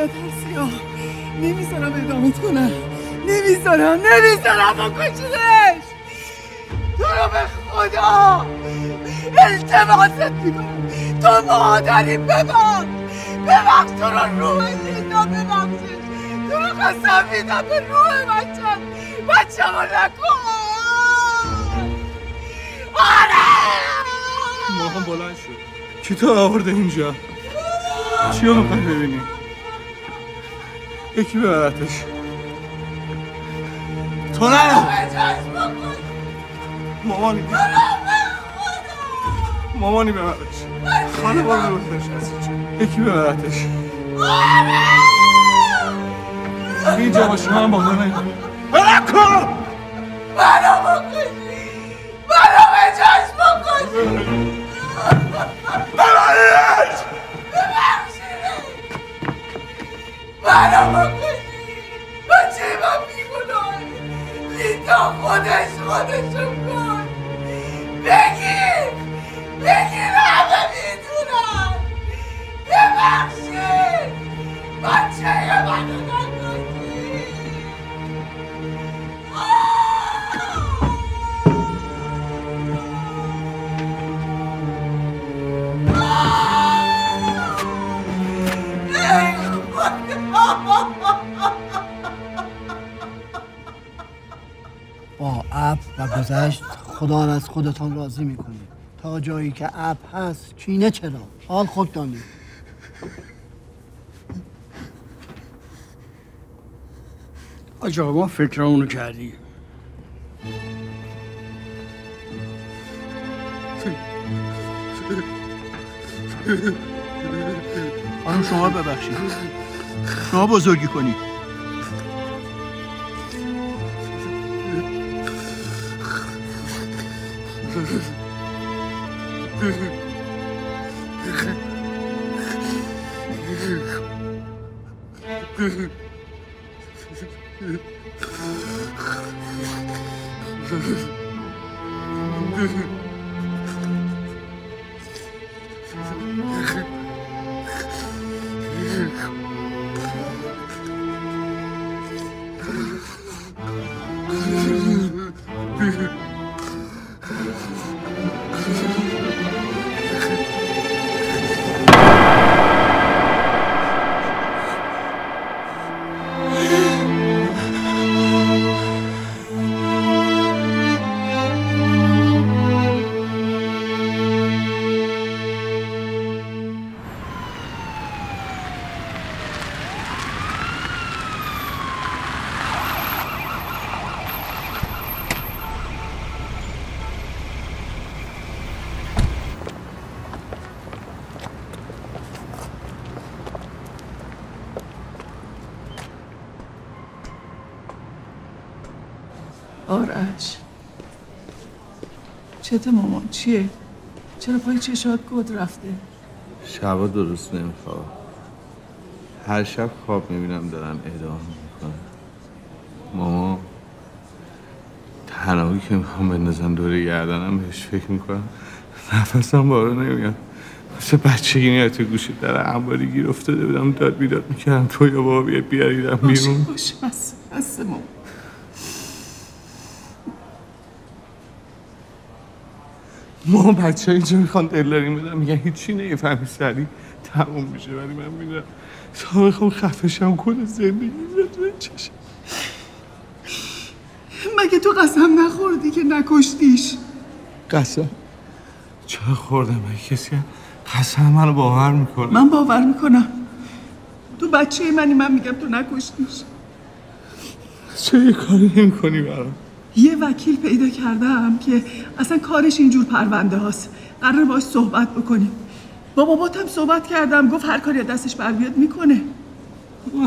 لیلا ترسیا، نمیذارم ادامت کنم، نمیذارم با کشیدش. تو رو به خدا التماست میکنم، تو مادری ببخش، تو رو روح لیلا ببخشش، تو رو قسم میدم به روح بچه ما نکن. آره ما هم بلند شد. کی تو آورده اینجا؟ چی رو میخوای ببینی؟ یکی ببرتش. تو نه مامانی، ببرش. خانه بار ببرتش. یکی ببرتش. اینجا باشه، من با خانه اینجا بلکن. منو بکشی، منو به چشم بکشی، ببرش، منو بکشی. بچه من بیگناه لیدا، خودشو کن. بگی همه میدونم. ببخشید بچه منو نکشی. با اپ و گذشت خدا را از خودتان راضی میکنه. تا جایی که اپ هست چینه چرا؟ حال خودتان میکنه. آج آقا فکر اونو کردی؟ آنم شما ببخشید، شما بزرگی کنید. آرش چته مامان؟ چیه؟ چرا پای چشات گود رفته؟ شبا درست نمیخوام، هر شب خواب میبینم دارن اعدام میکنن. مامان تنهایی که میخوام بندازم دوره گردنم بهش فکر میکنم، نفسم بارو نمیاد. مثل بچگی میاد تو گوشی در انباری گیر افتاده بودم، داد بیداد میکردم تو یا بابا بیاد بیاریدم بیرون. باشه بسه مامان. ما بچه ها اینجا میخوان دلداری بدن، میگن هیچی نمیفهمی، سریع تموم میشه. ولی من میرم تا میخوام خفشم کنه، زندگی رو چشم. مگه تو قسم نخوردی که نکشتیش؟ قسم چرا خوردم؟ کسی قسم منو باور میکنه؟ من باور میکنم، تو بچه منی، من میگم تو نکشتیش. چرا یه کاری نمیکنی برام؟ یه وکیل پیدا کردم که اصلا کارش اینجور پرونده هاست، قرار باش صحبت بکنیم. با باباتم صحبت کردم، گفت هر کاری دستش بر بیاد میکنه.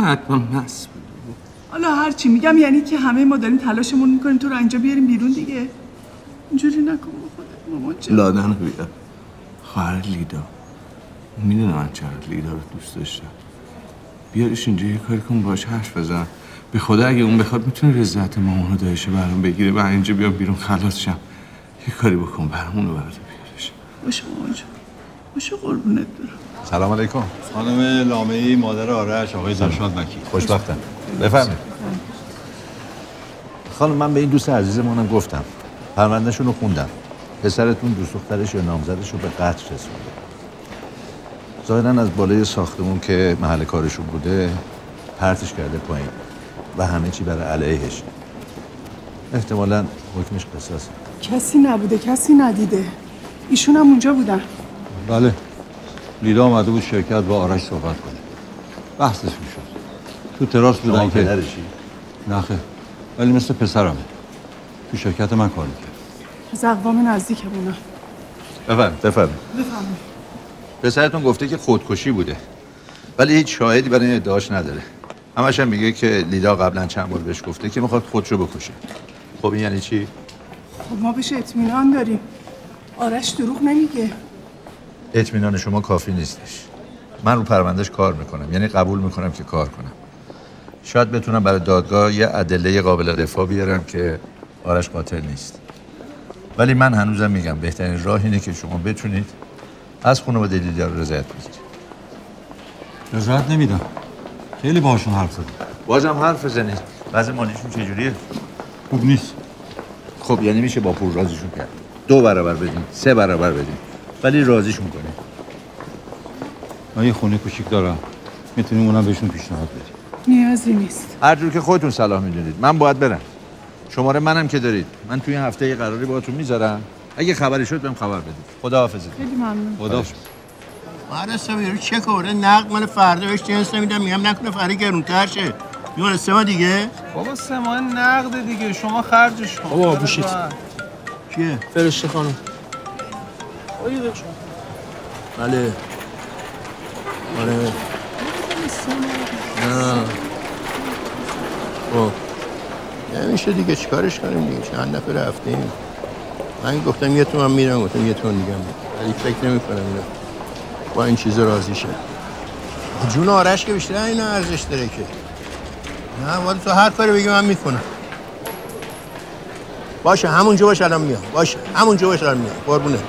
حتما هست. حالا هرچی میگم یعنی که همه ما داریم تلاشمون میکنیم تو رو اینجا بیاریم بیرون دیگه. اینجوری نکن با خودت مامان جان. لادن بیار خواهر لیدا. میدونم من چقدر لیدا رو دوست داشتم. بیارش اینجا یه کاری کن، باش حرف بزن. به خدا اگه اون بخواد میتونه رضایت مامان رو دایشه برام بگیره، من اینجا بیام بیرون خلاص شم. یه کاری بکن برامون رو برات بیارش. باشه مامان جان. باشه قربونت برم. سلام علیکم. خانم لامه‌ای مادر آرش، آقای زرشاد مکی. خوشبختم. بفرمایید. خانم من به این دوست عزیزمونم گفتم. پرونده‌شون رو خوندم. پسرتون دوست دخترش یا نامزدش رو به قتل رسونده. ظاهراً از بالای ساختمون که محل کارشون بوده پرتش کرده پایین و همه چی برای علیهش. احتمالاً حکمش قصاصه. کسی نبوده، کسی ندیده. ایشون هم اونجا بودن. بله. لیدا اومده بود شرکت با آرش صحبت کنه. بحثش می‌شد. تو تراس بودن که پدرشی؟ نه خیر. ولی مثل پسرمه. تو شرکت من کار می‌کنه. از اقوام نزدیکمونه. بفرمایید. پسرتون گفته که خودکشی بوده. ولی هیچ شاهدی برای این ادعاش نداره. همش هم میگه که لیدا قبلا چند بار بهش گفته که میخواد خودشو بکشه. خب این یعنی چی؟ خب ما بهش اطمینان داریم. آرش دروغ نمیگه. اطمینان شما کافی نیستش. من رو پروندهش کار میکنم. یعنی قبول میکنم که کار کنم. شاید بتونم برای دادگاه یه ادله قابل دفاع بیارم که آرش قاتل نیست. ولی من هنوزم میگم بهترین راه اینه که شما بتونید از خانواده لیدا رضایت بگیرید. رضایت نمیدم. خیلی باهاشون حرف زدم. بازم حرف بزنید. وضع مالیشون چجوریه؟ خوب نیست. خب یعنی میشه با پول راضیشون کرد. 2 برابر بدین، 3 برابر بدین. ولی راضیشون کنید. من یه خونه کوچیک دارم. میتونیم اونم بهشون پیشنهاد بدیم. نیازی نیست. هر جور که خودتون صلاح میدونید. من باید برم. شماره منم که دارید. من توی این هفته یه قراری باهاتون میذارم. اگه خبری شد بهم خبر بدید. خداحافظید. خیلی ممنون. خداحافظ. آره سمیرو چه کوره نقد من فردا بهش جنس نمیدم میگم نکنه فردا گرونتر شه میونه 3 ماه دیگه بابا 3 ماه نقد دیگه شما خرجش کن بابا گوشید کیه فرشته خانم آیه بچو بله آره نه خب نمیشه دیگه چیکارش کنیم دیگه چند نفر رفتیم من گفتم یه تومن میرم گفتم یه تومن دیگه ولی فکر نمی‌کنم اینا با این چیزا راضی شه. جون آرش که بیشتر اینا ارزش داره که. نه ولی تو هر کاری بگی من میکنم. باشه همونجا باش الان میام. باشه همونجا باش الان میام. قربونه.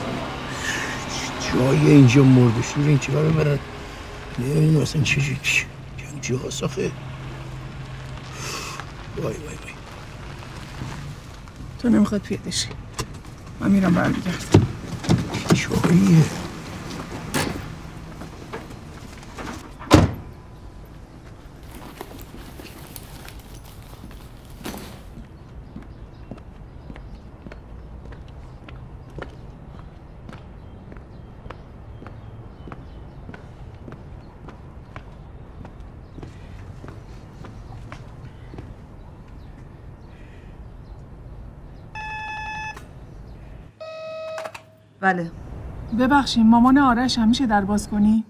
جای اینجا مرده شور این چیکار میبرن؟ ببین مثلا چه جای ساخه. وای. تو نمیخواد پیش بشی. من میرم برمیگردم. چوریه. بله ببخشید مامان آرش همیشه در باز کنی؟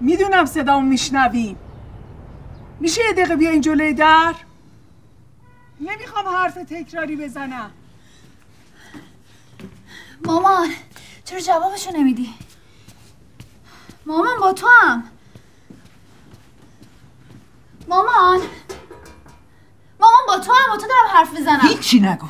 میدونم صدامو میشنوی میشه یه دقیقه بیا این جلوی در؟ نمیخوام حرف تکراری بزنم مامان چرا جوابشو نمیدی؟ مامان با تو هم مامان با تو هم با تو دارم حرف میزنم هیچی نگو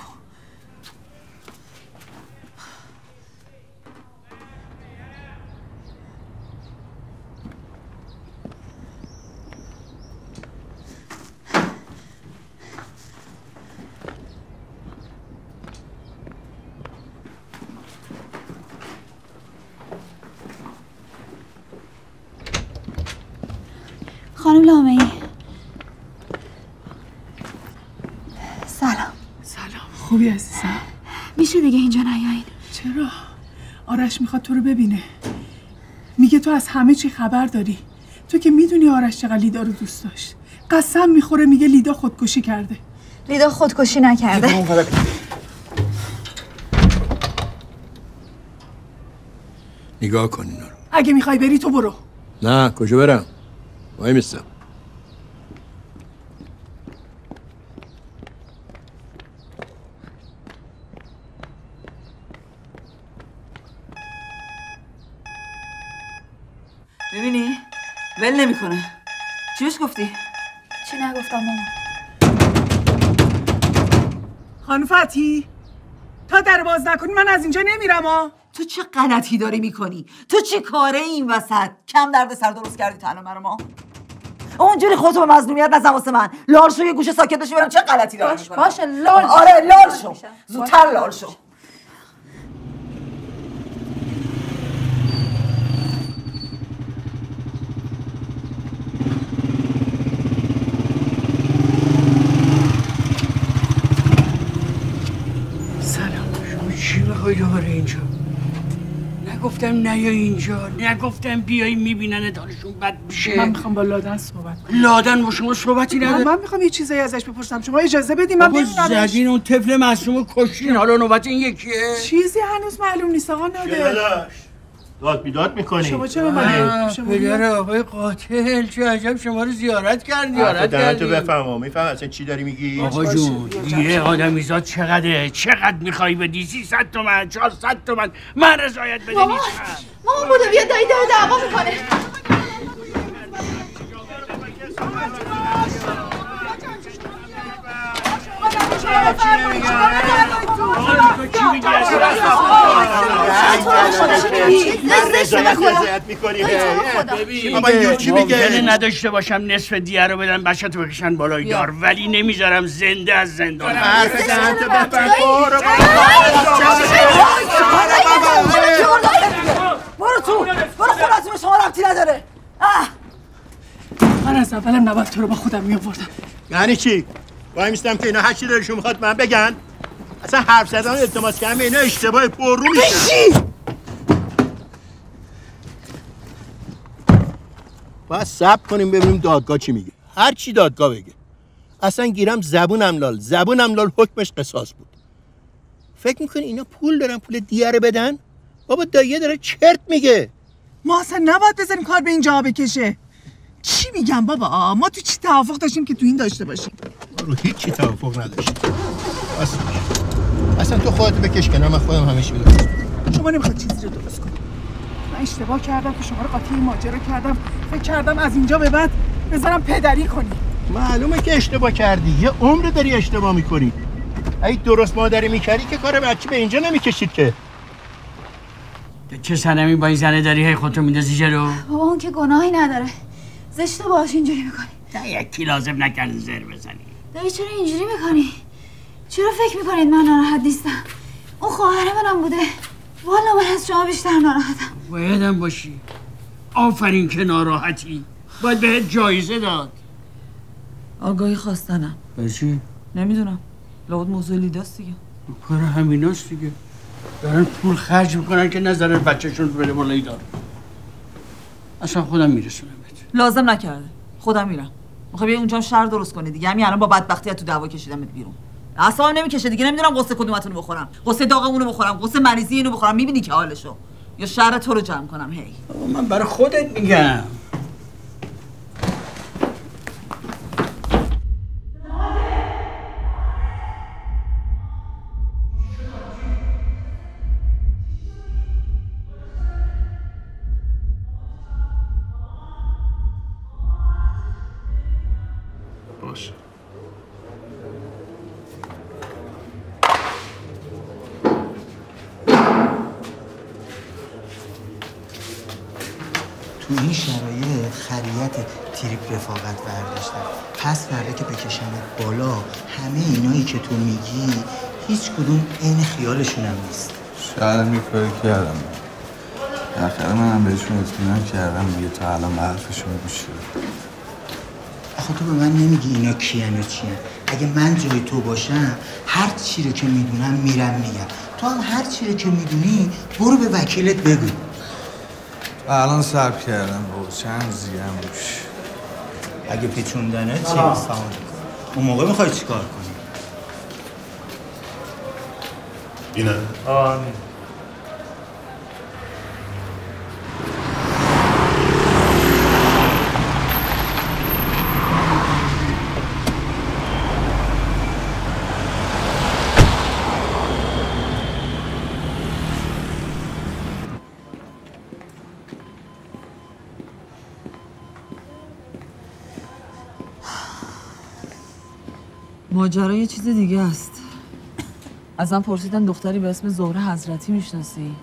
خانم لامه‌ای سلام خوبی عزیزم میشه دیگه اینجا نیاین چرا؟ آرش میخواد تو رو ببینه میگه تو از همه چی خبر داری تو که میدونی آرش چقدر لیدا رو دوست داشت قسم میخوره میگه لیدا خودکشی کرده لیدا خودکشی نکرده نگاه کن اینا رو اگه میخوای بری تو برو نه کجا برم وای میستم میبینی؟ ول نمیکنه. چی بهش گفتی؟ چی نگفتم مامان. خانم فتی تا در باز نکنی من از اینجا نمیرم ها. تو چه غلطی داری میکنی؟ تو چه کاره این وسط؟ کم درد سر درست کردی تنها مرا ما؟ اونجوری خودتو به مظلومیت نزن واسه من. لال شو یه گوشه ساکت بشی برم. چه غلطی داری میکنی؟ باشه لال. آره لال شو. زودتر لال شو. دوباره اینجا نگفتم نیا اینجا، نگفتم بیای میبیننت حالشون بد میشه. من میخوام با لادن صحبت کنم. لادن با شما صحبتی نداره. من میخوام یه چیزایی ازش بپرسم. شما اجازه بدین من ببینم. زدین اون طفل معصومو کشتین، حالا نوبت این یکیه. چیزی هنوز معلوم نیست آقا نادر. داد بیداد میکنی. شما چرا منید؟ پدر آقای قاتل چه عجب شما رو زیارت کردی. تو بفهمم میفهم اصلا چی داری میگی. آقا جون دیگه آدمیزاد چقدره؟ چقدر میخوای بدی؟ 300 تومن، 400 تومن؟ من رضایت بده نیستم. مامان بودو بیا دایی داره دعوا میکنه. من نداشته باشم نصف دیه رو بدن بچه تو بکشن بالای دار، ولی نمیذارم زنده از زندان. برو تو، برو خودتون، شما ربطی نداره. من از اولم نباید تو رو با خودم میآوردم. یعنی چی؟ وای میستم که اینا هر چی دلشون میخواد من بگن. اصلا حرف زدن و التماس کردن اینا اشتباه پر رو میشه. باید صبر کنیم ببینیم دادگاه چی میگه. هر چی دادگاه بگه. اصلا گیرم زبونم لال، حکمش قصاص بود. فکر میکنی اینا پول دارن پول دیره بدن؟ بابا دایه داره چرت میگه. ما اصلا نباید بزنیم کار به اینجا بکشه. چی میگم بابا؟ ما تو چی توافق داشتیم که تو این داشته باشیم؟ ما رو هیچ چی توافق نداشتیم. اصلا تو خودت بکش کنار، من خودم همه چی درست می‌کنم. شما نمیخواد چیزی رو درست کنی. من اشتباه کردم که شما رو قاطی ماجرا کردم. فکر کردم از اینجا به بعد بذارم پدری کنی. معلومه که اشتباه کردی. یه عمر داری اشتباه می‌کنی. اگه درست مادری می‌کردی که کار بچه به اینجا نمی‌کشید که. چه صنمی با این زنه داری هی خودت میندازی جلو؟ بابا اون که گناهی نداره. زشته باش اینجوری میکنی. تا یکی لازم نکرد زر بزنی. دایی چرا اینجوری میکنی؟ چرا فکر میکنید من ناراحت نیستم؟ اون خواهر منم بوده. والا من از شما بیشتر ناراحتم. بایدم باشی. آفرین که ناراحتی. باید بهت جایزه داد. آگاهی خواستنم. برای چی؟ نمیدونم. لابد موضوع لیداست دیگه. کار همیناست دیگه. دارن پول خرج میکنن که نظر بچهشون رو بره بالایی داره. اصلا خودم میرسونم. لازم نکرده. خودم میرم. میخوای بیا اونجا شر درست کنی دیگه. همین الان با بدبختی تو دعوا کشیدمت بیرون. اعصابم نمیکشه دیگه. نمیدونم قصه کدومتون رو بخورم. قصه داغمون رو بخورم، قصه مریضی اینو بخورم. میبینی که حالشو. یا شر تو رو جمع کنم هی. من برای خودت میگم. که تو میگی هیچ کدوم این خیالشون هم نیست. شاید میکاری کردم. آخر من هم بهشون اطمینان کردم دیگه تا الان حرفشون گوش داد. آخه تو به من نمیگی اینا کیان و چیان. اگه من جای تو باشم هر چی رو که میدونم میرم میگم. تو هم هر چی رو که میدونی برو به وکیلت بگو. الان صبر کردم با چند زیام روش. اگه پیچوندنه چی؟ اون موقع میخوای چیکار کنی؟ اینه؟ آمین. ماجرا یه چیز دیگه است. ازم پرسیدن دختری به اسم زهره حضرتی میشناسی؟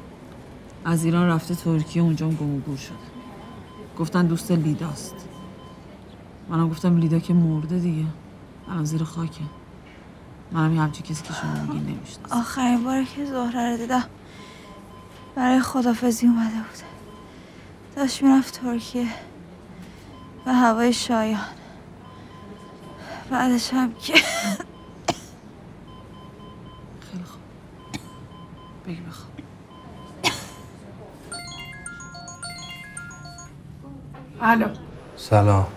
از ایران رفته ترکیه، اونجا هم گم و گور شده. گفتن دوست لیداست. منم گفتم لیدا که مرده دیگه، الان زیر خاکه. منم یه همچین کسی که شما میگین نمیشناسم. آخرین بار که زهره رو دیدم برای خدافزی اومده بود. داشت میرفت ترکیه و هوای شایان. بعدش هم که خیلی خوب بگی بخواب. الو. سلام.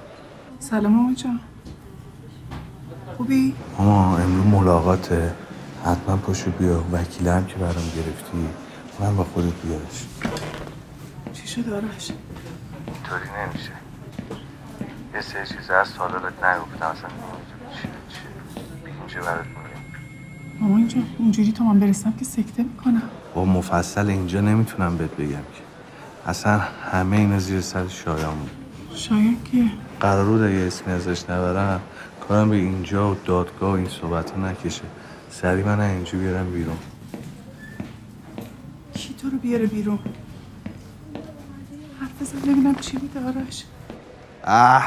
سلام مامان جان. خوبی؟ ماما امروز ملاقاته، حتما پاشو بیا. وکیله هم که برام گرفتی من با خودت بیارش. چی شد آرش؟ اینطوری نمیشه. یه سه چیزه از ساله بهت نگفتم، اصلا نمیدونم چیه. بگیم چه برات مهم. ماما اینجا اونجوری تا من برسم که سکته میکنم. با مفصل اینجا نمیتونم بهت بگم که. اصلا همه اینا زیر سر شایان بود. شایان کیه؟ قرار بود اگه اسمی ازش نبرم کارم به اینجا و دادگاه و این صحبت ها نکشه. سریع من اینجا بیارم بیرون. کی تو رو بیاره بیرون؟ حرف بزن ببینم چی میده آرش.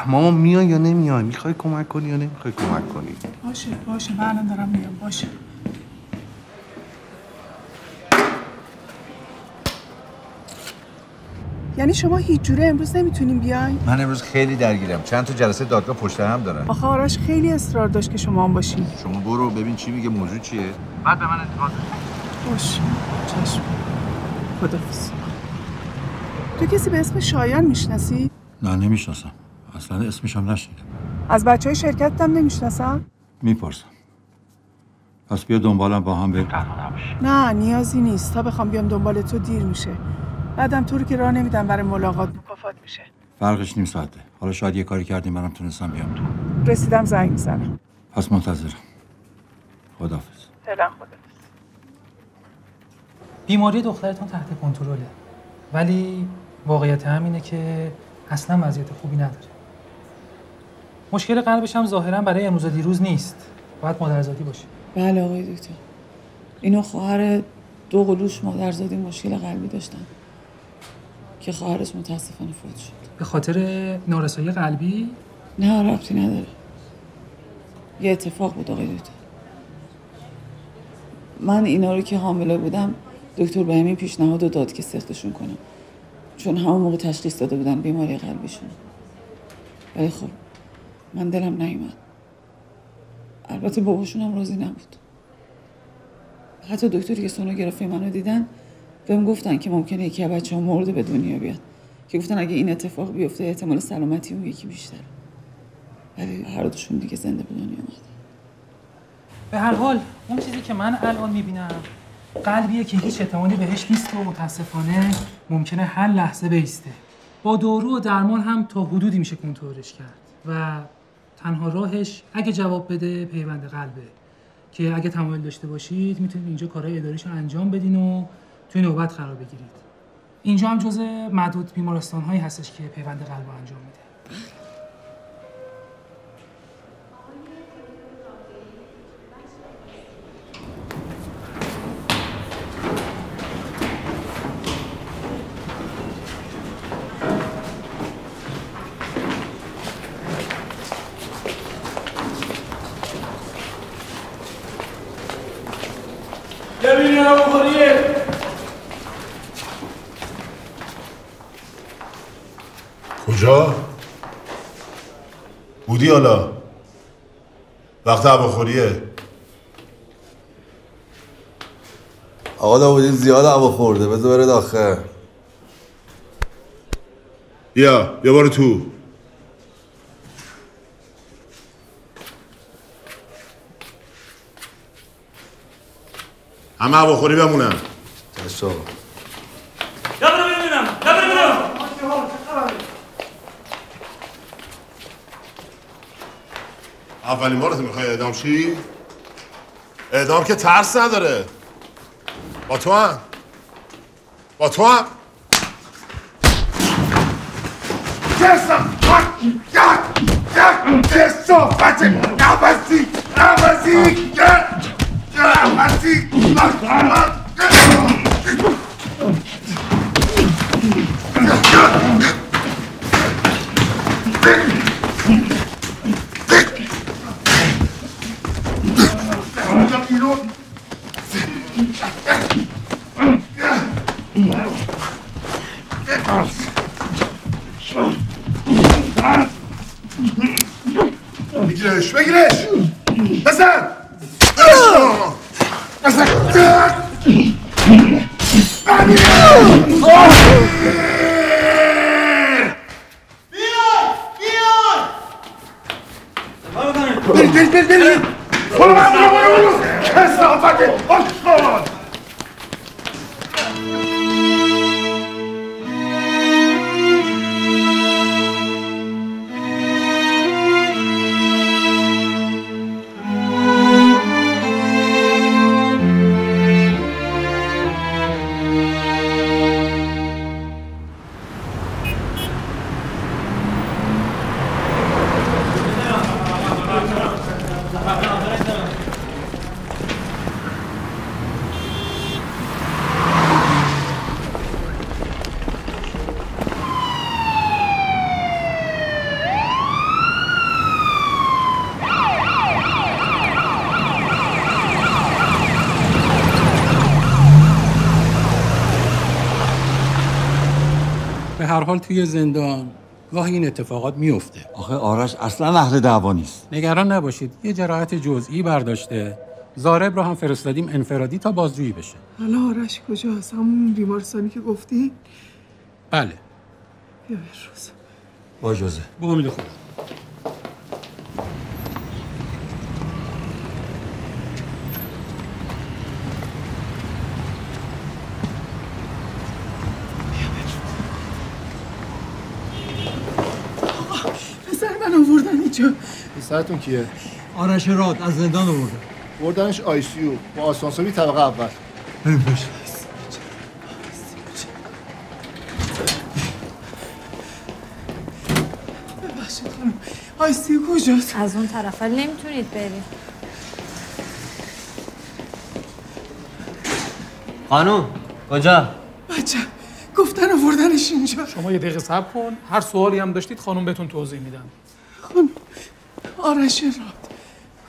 ماما میای یا نمیای؟ میخوای کمک کنی یا نمیخوای کمک کنی؟ باشه باشه من الان دارم میام. باشه یعنی شما هیچ جوره امروز نمیتونیم بیاین؟ من امروز خیلی درگیرم، چند تا جلسه دادگاه پشت هم دارم. آخه آرش خیلی اصرار داشت که شما هم باشین. شما برو ببین چی میگه، موضوع چیه، بعد به من انتقاد بده. باشه چشم، خداحافظ. تو کسی به اسم شایان میشناسی؟ نه نمیشناسم، اصلا اسمش هم نشنیدم. از بچهای شرکت هم نمیشناسم؟ میپرسم. پس بیا دنبالم با هم بریم. نه نیازی نیست، تا بخوام بیام دنبال تو دیر میشه. بعدم تو رو که راه نمیدم برای ملاقات، مکافات میشه. فرقش نیم ساعته. حالا شاید یه کاری کردیم منم تونستم بیام تو. رسیدم زنگ میزنم. پس منتظرم. خداحافظ. فعلا خداحافظ. بیماری دخترتون تحت کنترله. ولی واقعیت هم اینه که اصلا وضعیت خوبی نداره. مشکل قلبش هم ظاهرا برای امروز و دیروز نیست. باید مادرزادی باشه. بله آقای دکتر. اینو خواهر دو قلوش مادرزادی مشکل قلبی داشتن که خواهرش متاسفانه فوت شد. به خاطر نارسایی قلبی؟ نه ربطی نداره. یه اتفاق بود آقای دکتر. من اینا رو که حامله بودم دکتر به همین پیشنهاد رو داد که سقطشون کنم. چون همون موقع تشخیص داده بودن بیماری قلبیشون. ولی خب من دلم نیومد. البته باباشون هم راضی نبود. حتی دکتری که سونوگرافی منو دیدن بهم گفتن که ممکنه یکی از بچه‌ها مرده به دنیا بیاد. که گفتن اگه این اتفاق بیفته احتمال سلامتی اون یکی بیشتره. ولی هر دوشون دیگه زنده به دنیا اومدن. به هر حال اون چیزی که من الان میبینم قلبیه که هیچ اعتمادی بهش نیست و متاسفانه ممکنه هر لحظه بیسته. با دارو و درمان هم تا حدودی میشه کنترلش کرد و تنها راهش اگه جواب بده پیوند قلبه که اگه تمایل داشته باشید میتونید اینجا کارهای اداریش رو انجام بدین و توی نوبت قرار بگیرید. اینجا هم جزء معدود بیمارستان هایی هستش که پیوند قلب رو انجام میده. کجا؟ بودی حالا؟ وقت هواخوریه؟ آقا داودی زیاد هوا خورده، بذار بره داخل. بیا برو تو. همه هواخوری بمونم. چشم آقا. اولین بارت میخوای اعدام شی؟ اعدام که ترس نداره. با تو هم کسا فکر کسا فکر نبسی بگیرش بگیرش بزن بزن توی زندان گاهی این اتفاقات میفته. آخه آرش اصلا اهل دعوا نیست. نگران نباشید، یه جراحت جزئی برداشته. زارب رو هم فرستادیم انفرادی تا بازجویی بشه. حالا آرش کجاست؟ همون بیمارستانی که گفتی؟ بله. یه روز. با اجازه. با امید خدا. سرتون کیه؟ آرش راد از زندان آوردن. بردنش آی سی یو با آسانسوری طبقه اول. بریم پیش. ببخشید خانم. آی سی یو کجاست؟ از اون طرف نمیتونید بریم. خانم کجا؟ بچه گفتن آوردنش اینجا. شما یه دقیقه صبر کن. هر سوالی هم داشتید خانم بهتون توضیح میدن. خانم آرش راد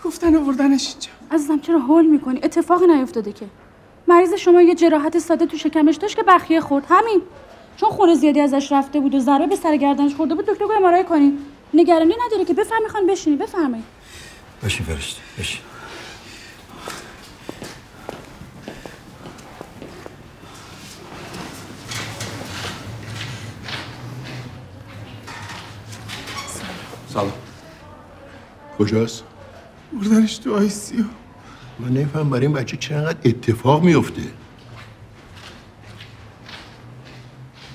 گفتن آوردنش اینجا. عزیزم چرا هول میکنی؟ اتفاقی نیفتاده که. مریض شما یه جراحت ساده تو شکمش داشت که بخیه خورد، همین. چون خون زیادی ازش رفته بود و ضربه به سر گردنش خورده بود دکتر گفت ام‌آرآی کنین. نگرانی نداره که بفهمی خان بشینی بفهمی. بشین فرشته بشین. سلام. کجاست؟ بردنش تو آی سی یو. من نمی‌فهمم برای این بچه چرا انقدر اتفاق میفته.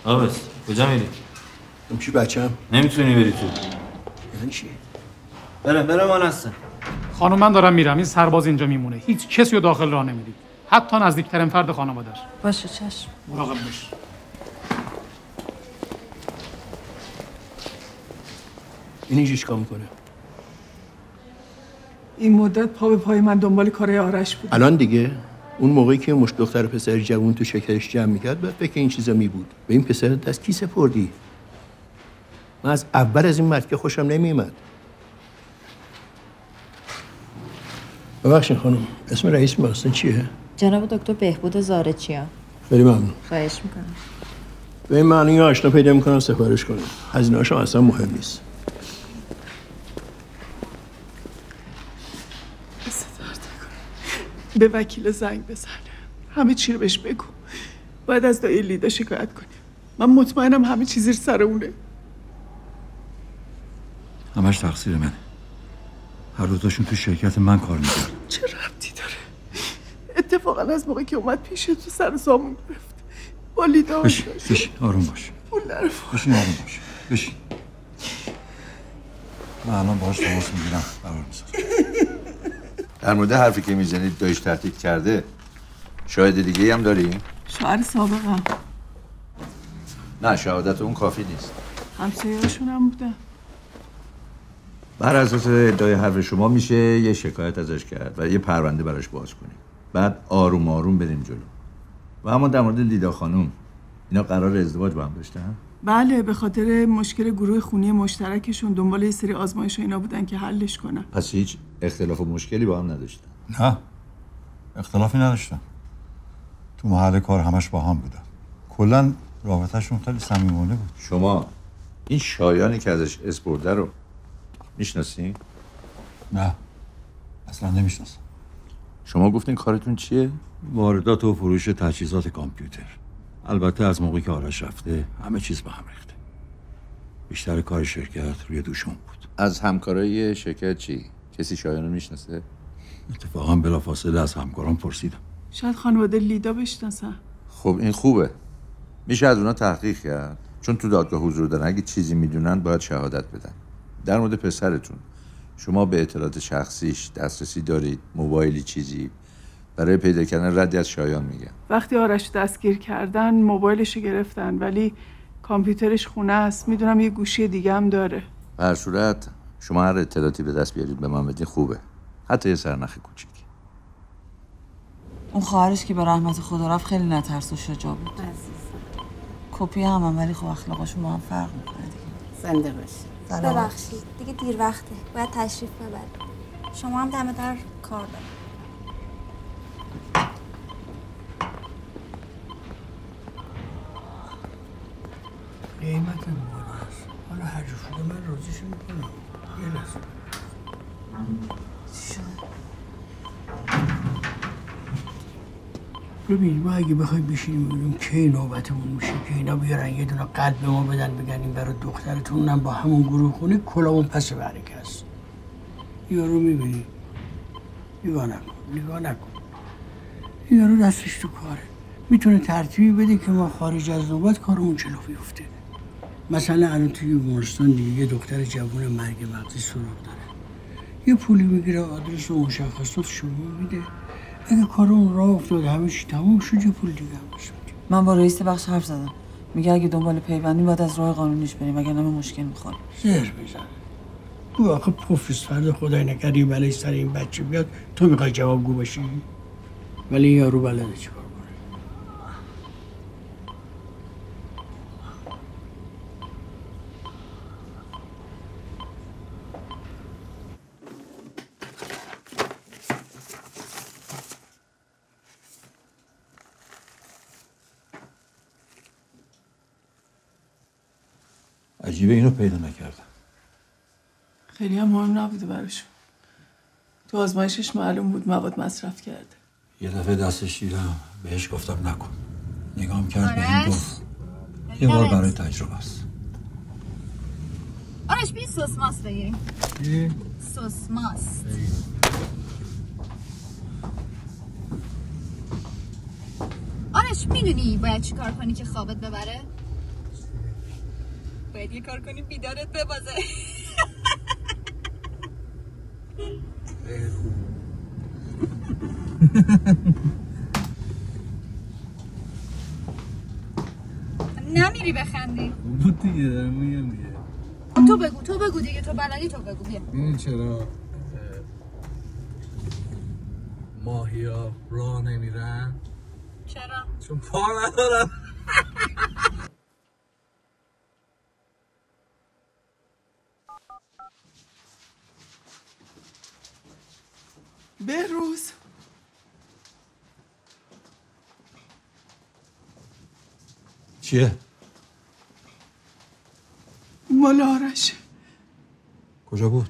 آباس کجا میری؟ چی بچه‌م؟ نمیتونی بری تو. یعنی چی؟ برم من هستم. خانم من دارم میرم، این سرباز اینجا میمونه. هیچ کسی رو داخل راه نمیدید. حتی نزدیکترین فرد خانواده‌اش. باشه چشم. مراقب باش. این اینجا چیکار میکنه؟ این مدت پا به پای من دنبال کارهای آرش بود. الان دیگه اون موقعی که مشت دختر پسر جوون تو شکرش جمع میکرد بعد فکر این چیزا می بود. به این پسر دست کی سپردی؟ من از اول از این مرد خوشم نمیومد. ببخشید خانم اسم رئیس بیمارستان چیه؟ جناب دکتر بهبود زارچیان. خیلی ممنون. خواهش میکنم. به این معنی آشنا پیدا میکنم سفارش کنم. هزینه‌اش اصلا مهم نیست. به وکیل زنگ بزن. همه چی رو بهش بگو. باید از دایی لیدا شکایت کنیم. من مطمئنم همه چیز زیر سر اونه. همش تقصیر منه. هر دوتاشون تو شرکت من کار میکنن. چه ربطی داره؟ اتفاقا از موقعی که اومد پیش تو سر سامون گرفت. با لیدا بشین. بشین آروم باش. بشین آروم باش. بشین. من الان باهاش تماس میگیرم. قرار میذارم. در مورد حرفی که میزنید دایش تحقیق کرده. شاهد دیگه هم داریم؟ شوهر سابقم. نه شهادت اون کافی نیست. همسایه‌شون هم بودن. بر اساس ادعای حرف شما میشه یه شکایت ازش کرد و یه پرونده براش باز کنیم. بعد آروم آروم بریم جلو. و اما در مورد لیدا خانم اینا قرار ازدواج با هم داشتن؟ بله به خاطر مشکل گروه خونی مشترکشون دنبال یه سری آزمایش اینا بودن که حلش کنن. پس هیچ اختلاف و مشکلی با هم نداشتن؟ نه اختلافی نداشتن. تو محل کار همش با هم بودن. کلا رابطه‌شون خیلی صمیمانه بود. شما این شایانی که ازش اسپورده رو میشناسین؟ نه. اصلا نمیشناسم. شما گفتین کارتون چیه؟ واردات و فروش تجهیزات کامپیوتر. البته از موقعی که آرش رفته همه چیز به هم ریخته. بیشتر کار شرکت روی دوشون بود. از همکارای شرکت چی؟ کسی شایان رو میشناسه؟ اتفاقا بلافاصله از همکاران پرسیدم. شاید خانواده لیدا بشناسن. خب این خوبه. میشه از اونا تحقیق کرد. چون تو دادگاه حضور دارن، اگه چیزی میدونن باید شهادت بدن. در مورد پسرتون شما به اطلاعات شخصیش دسترسی دارید؟ موبایلی چیزی؟ برای پیدا کردن ردی از شایان میگن. وقتی آرش دستگیر کردن موبایلش رو گرفتن، ولی کامپیوترش خونه است. میدونم یه گوشی دیگه هم داره. به هر صورت شما هر اطلاعاتی به دست بیارید به من بدین، خوبه. حتی یه سرنخ کوچیک. اون خواهرش که به رحمت خدا رفت خیلی نترس و شجاع بود. عزیزم. کپی هم ولی خب اخلاقشون با هم فرق میکنه دیگه. زنده باش. ببخشید دیگه دیر وقته. باید تشریف ببرید. شما هم دم در کار دارید. قیمت مولا هست. حالا هر جور شده من راضیش میکنم. یه لحظه. چی شده؟ ببین ما اگه بخوای بشینیم ببینیم کی نوبتمون میشه که اینا بیارن یه دونه قلب ما بدن بگن این برای دخترتون، اونم با همون گروه خونه کلاون پس برکه است. یارو میبینی نگاه نکن. این یارو دستش تو کاره. میتونه ترتیبی بده که ما خارج از نوبت کارمون جلو بیفته. مثلا الان توی بیمارستان دیگه یه دختر جوان مرگ مغزی سراغ داره. یه پولی میگیره، آدرس و مشخصات شما میده. اگه کار اون راه افتاد همه چی تمام شد، یه پول دیگه هم شد. من با رئیس بخش حرف زدم. میگه اگه دنبال پیوندی باید از راه قانونیش بریم، وگرنه به مشکل میخوره. زهر میزنه. گو آخه پوفیس، فرد خدای نکرده بلای سر این بچه بیاد، تو میخوای جوابگو بشی؟ ولی یارو بلده چیکار کنه. عجیبه اینو پیدا نکردم. خیلی هم مهم نبوده براشون. تو آزمایشش معلوم بود مواد مصرف کرده. یه دفعه دستش دیدم، بهش گفتم نکن. نگام کرد به این گفت یه بار برای تجربه است. آرش بی سس ماست بگیریم. سس ماست. آرش میدونی باید چی کار کنی که خوابت ببره؟ باید یه کار کنی بیدارت ببازه. نمیری بخندی؟ بود دیگه دارم میگم دیگه. تو بگو دیگه، تو بلدی، تو بگو بیا. این چرا ماهیا راه نمیرن؟ چرا؟ چون پا ندارن. بهروز چیه؟ مال آرش. کجا بود؟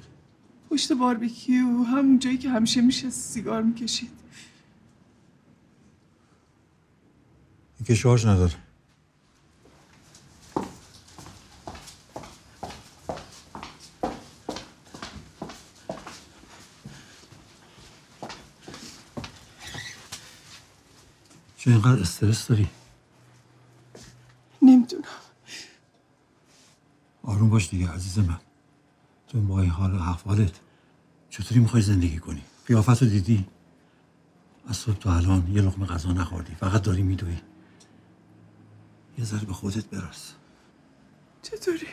پشت باربیکیو، همون جایی که همیشه میشست سیگار میکشید. این که شارژ نداره. چون اینقدر استرس داری؟ نمیدونم. آروم باش دیگه عزیز من. تو با این حال و احوالت چطوری میخوای زندگی کنی؟ قیافتو دیدی؟ از صبح تا الان یه لقمه غذا نخوردی، فقط داری میدوی. یه ذره به خودت برس. چطوری؟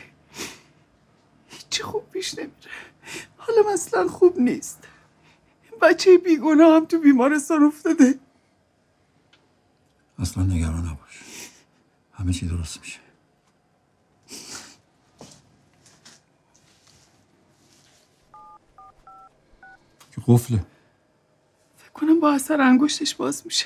هیچی خوب پیش نمیره. حالم اصلا خوب نیست. بچه بیگناه هم تو بیمارستان افتاده. اصلا نگران نباش. همه چی درست میشه. که قفله. فکر کنم چشم با اثر انگشتش باز میشه.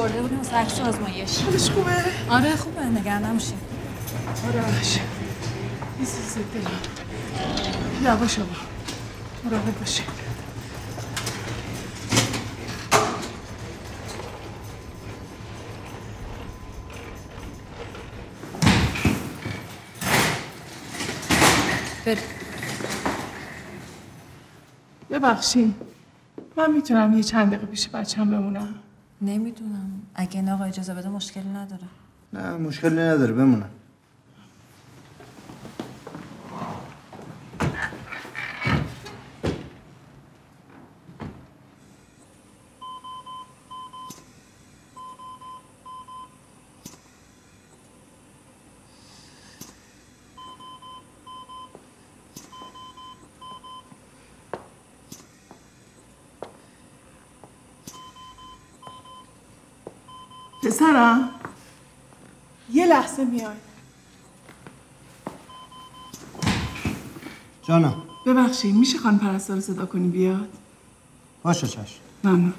برده بودیم از عکس آزمایش. حالش خوبه؟ آره خوبه، نگران نباشید. آره آرش بیسیزه دلم یواش آبا مراقب باشید. ببخشید من میتونم یه چند دقیقه پیش بچه‌م بمونم؟ نمیدونم. اگه نه آقا اجازه بده مشکلی نداره. نه مشکلی نداره بمونم. پسرم یه لحظه میای. جانم ببخشید میشه خانم پرستار رو صدا کنی بیاد؟ باشه چشم. ممنون.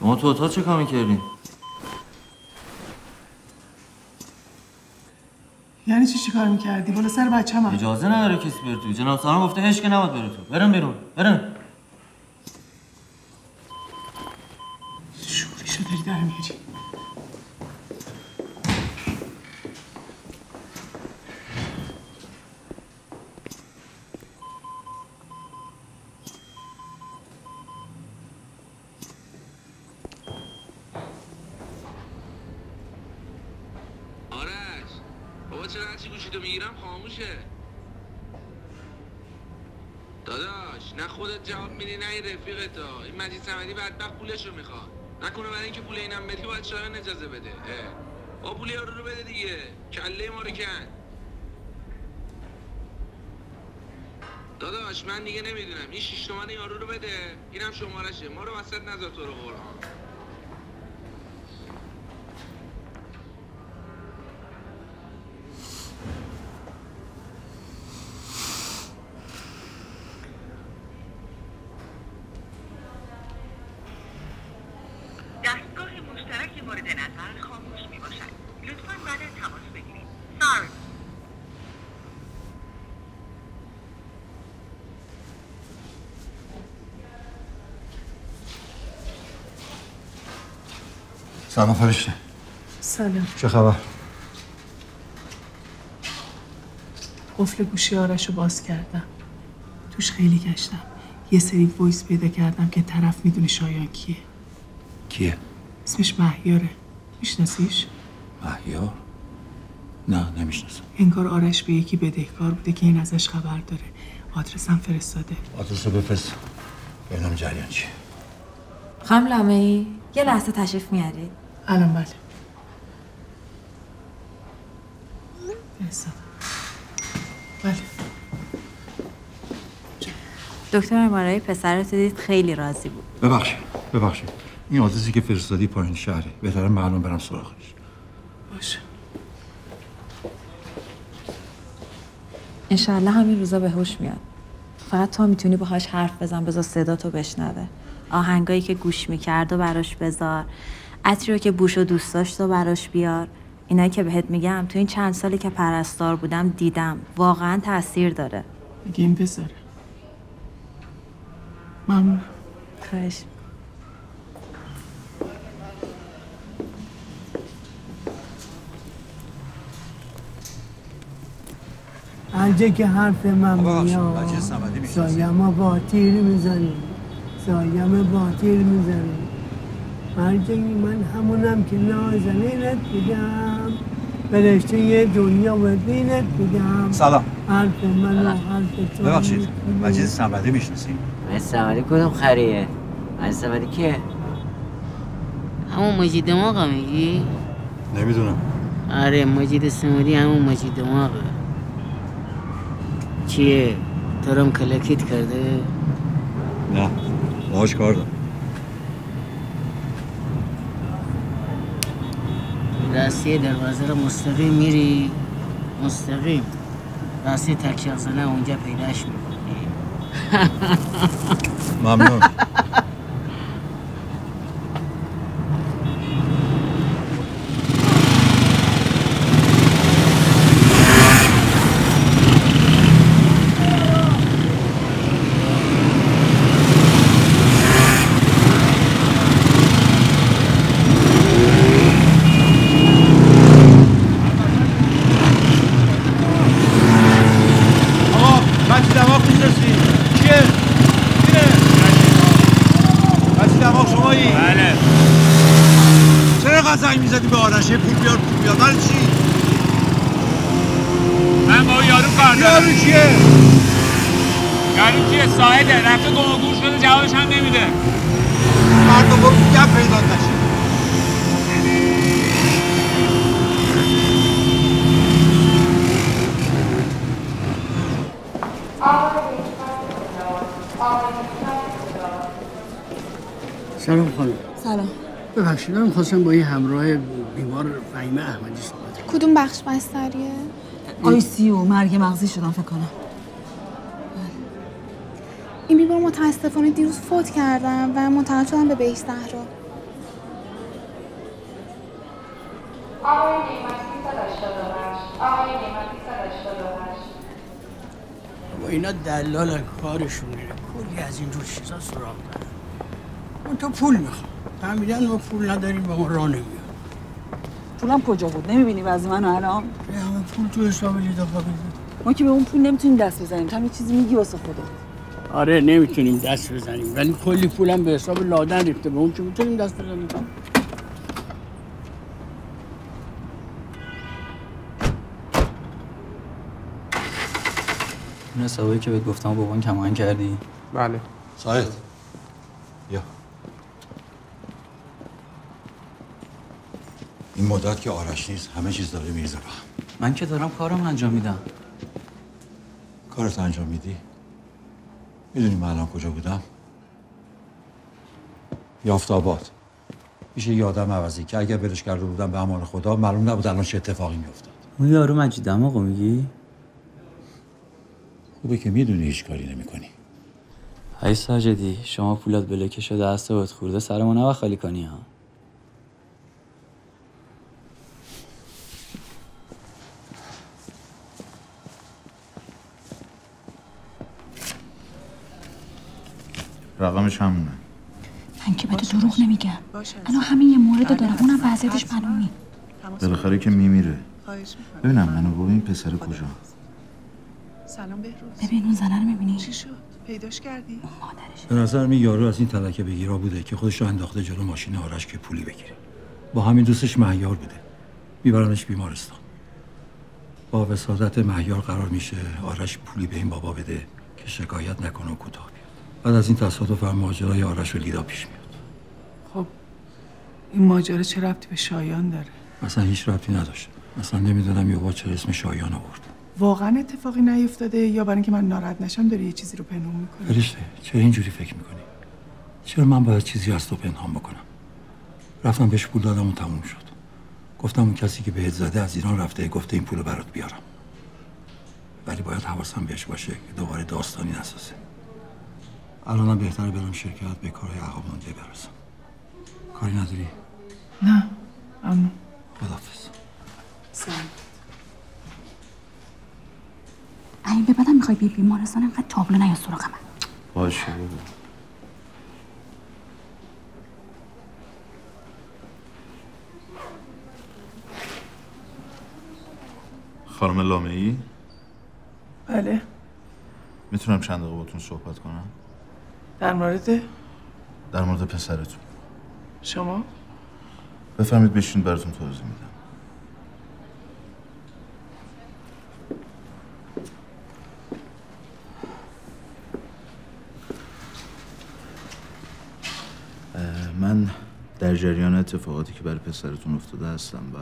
ما تو اتاق چه کار میکردیم؟ یعنی چی کار میکردی؟ بالا سر بچه من اجازه نداره کسی بره تو. جناب سارا گفته هیچ که نباید بره تو. برم بیرون. برم. شوریشو داری در میاری. پولشو میخواد نکنه برای اینکه پول اینم بدی باید شاهرخ اجازه بده. با پول یارو رو بده دیگه. کله ما رو کن. داداش من دیگه نمیدونم. این 6 تومن یارو رو بده. اینم شمارشه. ما رو وسط نذار تو رو قرآن. سلام فرشته. سلام. چه خبر؟ قفل گوشی آرش رو باز کردم. توش خیلی گشتم. یه سری وایس پیدا کردم که طرف میدونه شایان کیه. کیه؟ اسمش مهیاره. میشناسیش؟ مهیار؟ نه نمیشناسم. انگار آرش به یکی بدهکار بوده که این ازش خبر داره. آدرسم فرستاده. آدرس رو بفرست. ببینم جریان چیه. خانم لامه‌ای یه لحظه تشریف میارید؟ الان بله. بله. دکتر امارای پسرت دید خیلی راضی بود. ببخشید. این آدرسی که فرستادی پایین شهره. بهتره معلوم برم سراغش. باشه. انشالله همین روزا به هوش میاد. فقط تو میتونی باهاش حرف بزن، بذار صداتو بشنوه. آهنگایی که گوش میکرد و براش بذار. عطری رو که بوشو دوست داشت و براش بیار. اینایی که بهت میگم تو این چند سالی که پرستار بودم دیدم واقعا تاثیر داره. میگه این پسره. ممنون. خواهش. هرجا که حرف من میاد سایمو با تیر میزنیم، سایمو با تیر میزنیم. هرجا من همونم که نازنینت بگم، برشته یه دنیا ودینت بگم. سلام. حرف من و حرف تو. ببخشید مجید صامتی میشناسیم؟ مجید صامتی کدوم خریه؟ مجید صامتی که همون مجید ماقا میگی؟ نمیدونم. آره مجید صامتی همون مجید ماقا. چیه؟ تو رو مکلکیت کرده؟ نه، باهاش کار دارم. راستی دروازه رو مستقیم میری، مستقیم راستی تکشق زنه اونجا پیداش میکنی. ممنون. من می‌خواستم با این همراه بیمار فهیمه احمدی صحبت کنم. کدوم بخش بستریه؟ آی سی او، مرگ مغزی شدم فکر کنم. این بیمار متاسفانه دیروز فوت کردم و منتقل شدم به بهشت صحرا. با اینا دلال کارشون میره. کلی از اینجور چیزا سراغ دارن. اون تو پول میخوام. فهمیدن ما پول نداریم با اون را نمیاد. پولم کجا بود؟ نمیبینی وضع منو الان؟ یه همه پول تو حساب لیدا قابل داد. ما که به اون پول نمیتونیم دست بزنیم. تو یه چیزی میگی واسه خودت. آره نمیتونیم دست بزنیم ولی کلی پولم به حساب لادن ریخته. به اون که میتونیم دست بزنیم. اون حسابی که بهت گفتم بابان کماین کردی؟ بله. شاید. یا این مدت که آرش نیست همه چیز داره میریزه به هم. من که دارم کارم انجام میدم. کارت انجام میدی؟ میدونی من الان کجا بودم؟ یافتاباد. میشه یه آدم عوضی که اگر برش کرده بودم به امان خدا معلوم نبود الان چه اتفاقی میافتاد. اون یارو مجید آقا میگی؟ خوبه که میدونی هیچ کاری نمیکنی. ای سجادی شما پولات بلکه شده دستت خورده سرمو نوا خالی کنی ها. رقمش همونه. من که به تو دروغ نمیگم. الان همین یه مورد دارم اونم وضعیتش معلومه. بالاخره که میمیره. ببینم منو با این پسر کجا. سلام بهروز. ببین اون زنه رو میبینی؟ چی شد؟ پیداش کردی؟ به نظرم این یارو از این تلکه بگیرا بوده که خودش رو انداخته جلو ماشین آرش که پولی بگیره. با همین دوستش مهیار بوده. میبرنش بیمارستان. با وسادت مهیار قرار میشه آرش پولی به این بابا بده که شکایت نکنه و کوتاه بیاد. بعد از این تصادف هم ماجرای آرش و لیدا پیش میاد. خب این ماجرا چه ربطی به شایان داره؟ اصلا هیچ ربطی نداشت. اصلا نمیدونم یهو چرا اسم شایان آورد. واقعا اتفاقی نیفتاده یا برای اینکه من ناراحت نشم داری یه چیزی رو پنهون میکنی؟ فرشته چرا اینجوری فکر میکنی؟ چرا من باید چیزی از تو پنهان بکنم؟ رفتم بهش پول دادم و تموم شد. گفتم اون کسی که بهت زده از ایران رفته، گفته این پولو برات بیارم. ولی باید حواسم بهش باشه که دوباره داستانی نسازه. الانم بهتره برم شرکت به کارهای عقب مونده برسم. کاری نداری؟ نه. اما خداحافظ. سلام. این به بعدم میخوای بی بیمارستان اینقدر تابلو نیا سراغ من. باشه بابا. خانم لامه‌ای؟ بله. میتونم چند دقیقه باتون صحبت کنم؟ در مورد پسرتون. شما؟ بفرمید بشین براتون توضیح میدم. من در جریان اتفاقاتی که برای پسرتون افتاده هستم و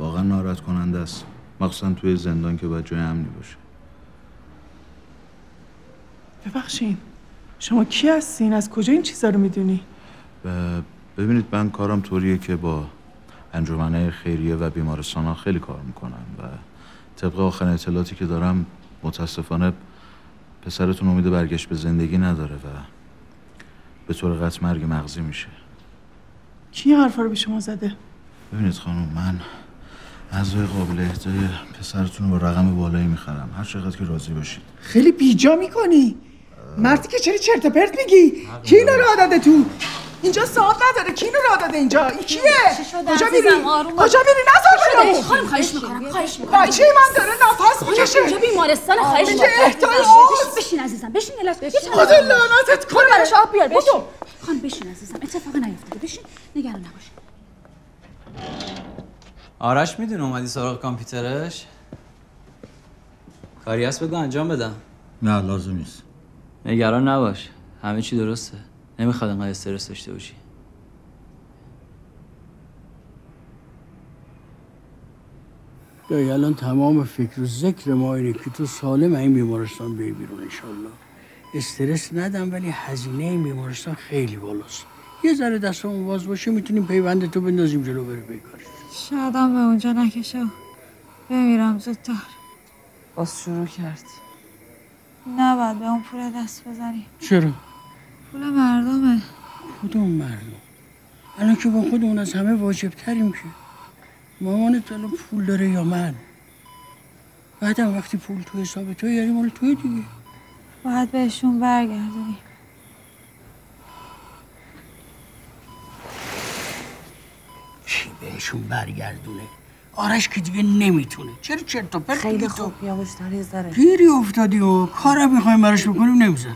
واقعا ناراحت کننده است، مخصوصا توی زندان که باید جای امنی باشه. ببخشین شما کی هستین؟ از کجا این چیزا رو میدونی؟ ببینید من کارم طوریه که با انجمنهای خیریه و بیمارستان‌ها خیلی کار میکنم و طبق آخرین اطلاعاتی که دارم متاسفانه پسرتون امید برگشت به زندگی نداره و به طور قطع مرگ مغزی میشه. کی حرفا رو به شما زده؟ ببینید خانم، من اعضای قابل اهدای پسرتون رو با رقم بالایی میخرم، هر چقدر که راضی باشید. خیلی بیجا میکنی. مردی که چرا چرت و پرت میگی؟ کی اینا رو داده تو؟ اینجا ساعت نداره. کی اینا رو داده اینجا؟ این کیه؟ کجا میری؟ کجا میری؟ نذار بدم. خانم خواهش میکنم. بچه من داره نفس میکشه. اینجا بیمارستان خواهش میکنم. بشین عزیزم، بشین الست. خدا لعنتت کنه. براش آب بیار. بشین. خانم بشین عزیزم، اتفاقی نیفتاده. بشین، نگران نباش. آرش میدونه اومدی سراغ کامپیوترش؟ کاری هست بگو انجام بدم. نه لازم نیست. نگران نباش. همه چی درسته. نمیخواد انقدر استرس داشته باشی. دایی الان تمام فکر و ذکر ما اینه که تو سالم این بیمارستان بیای بیرون انشالله. استرس ندم، ولی هزینه این بیمارستان خیلی بالاست. یه ذره دستمون باز باشه میتونیم پیوند تو بندازیم جلو بره بیکارش. شاید هم به اونجا نکشه. بمیرم زودتر. باز شروع کرد. نباید به اون پول دست بزنی. چرا؟ پول مردمه. کدوم مردم؟ الان که با خودمون از همه واجب تریم که. مامانت الان پول داره یا من؟ بعدم وقتی پول تو حساب تو یعنی مال توی دیگه. باید بهشون برگردونیم. چی بهشون برگردونه؟ آرش که دیگه نمیتونه. چرا چرت و پرت؟ خیلی خوب یواش تریز داره. پیری افتادی و کارا میخوایم براش بکنیم نمیذاره.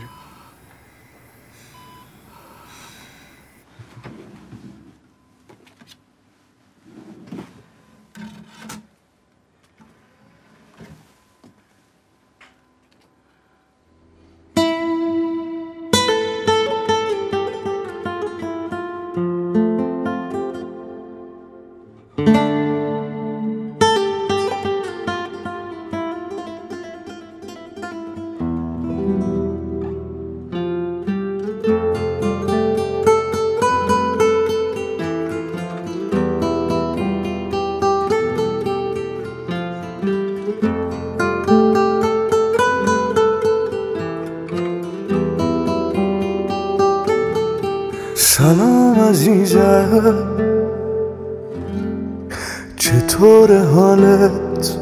چطور حالت؟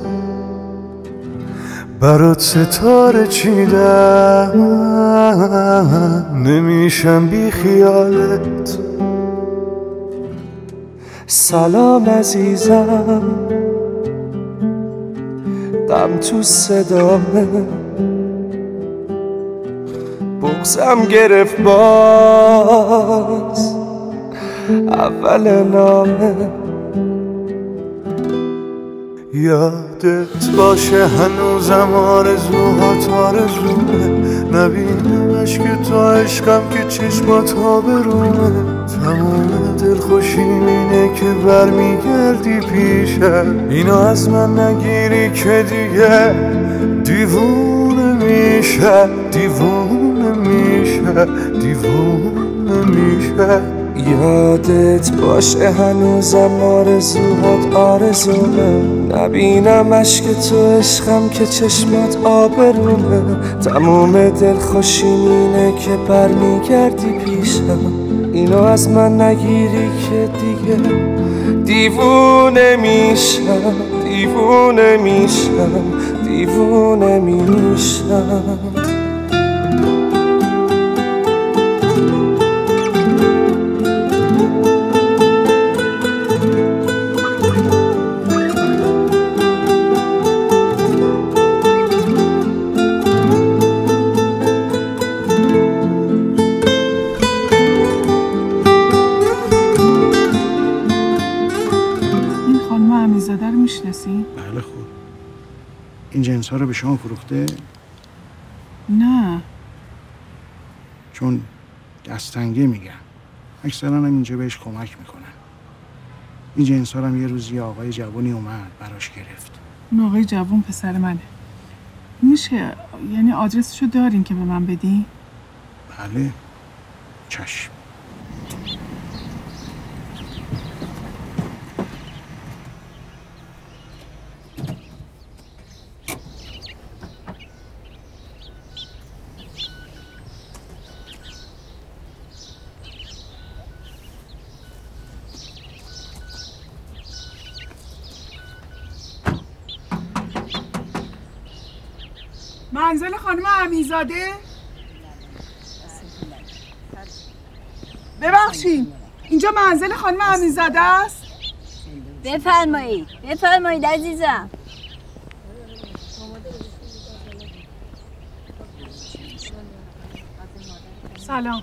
برات ستاره چیدم نمیشم بی خیالت. سلام عزیزم، غم تو صدامه، بغضم گرفت باز اول نامه. یادت باشه هنوزم آرزوهات آرزومه، نبینم عشق تو عشقم که چشمات ها برومه. تمام دلخوشیم اینه که برمیگردی پیشم، اینو از من نگیری که دیگه دیوونه میشه. یادت باشه هنوزم آرزوهات آرزومه، نبینم عشق تو عشقم که چشمات آبرومه. تمام دلخوشیم اینه که برمیگردی پیشم، اینو از من نگیری که دیگه دیوونه میشم. این خانم امیرزاده رو میشناسی؟ بله خب. این جنس ها رو به شما فروخته؟ نه، چون دستنگه میگن، اکثرا هم اینجا بهش کمک میکنن. این جنس ها هم یه روزی آقای جوانی اومد براش گرفت. اون آقای جوان پسر منه. میشه یعنی آدرسشو دارین که به من بدین؟ بله چشم. منزل خانم امیرزاده؟ ببخشید، اینجا منزل خانم امیرزاده است؟ بفرمایید عزیزم. سلام.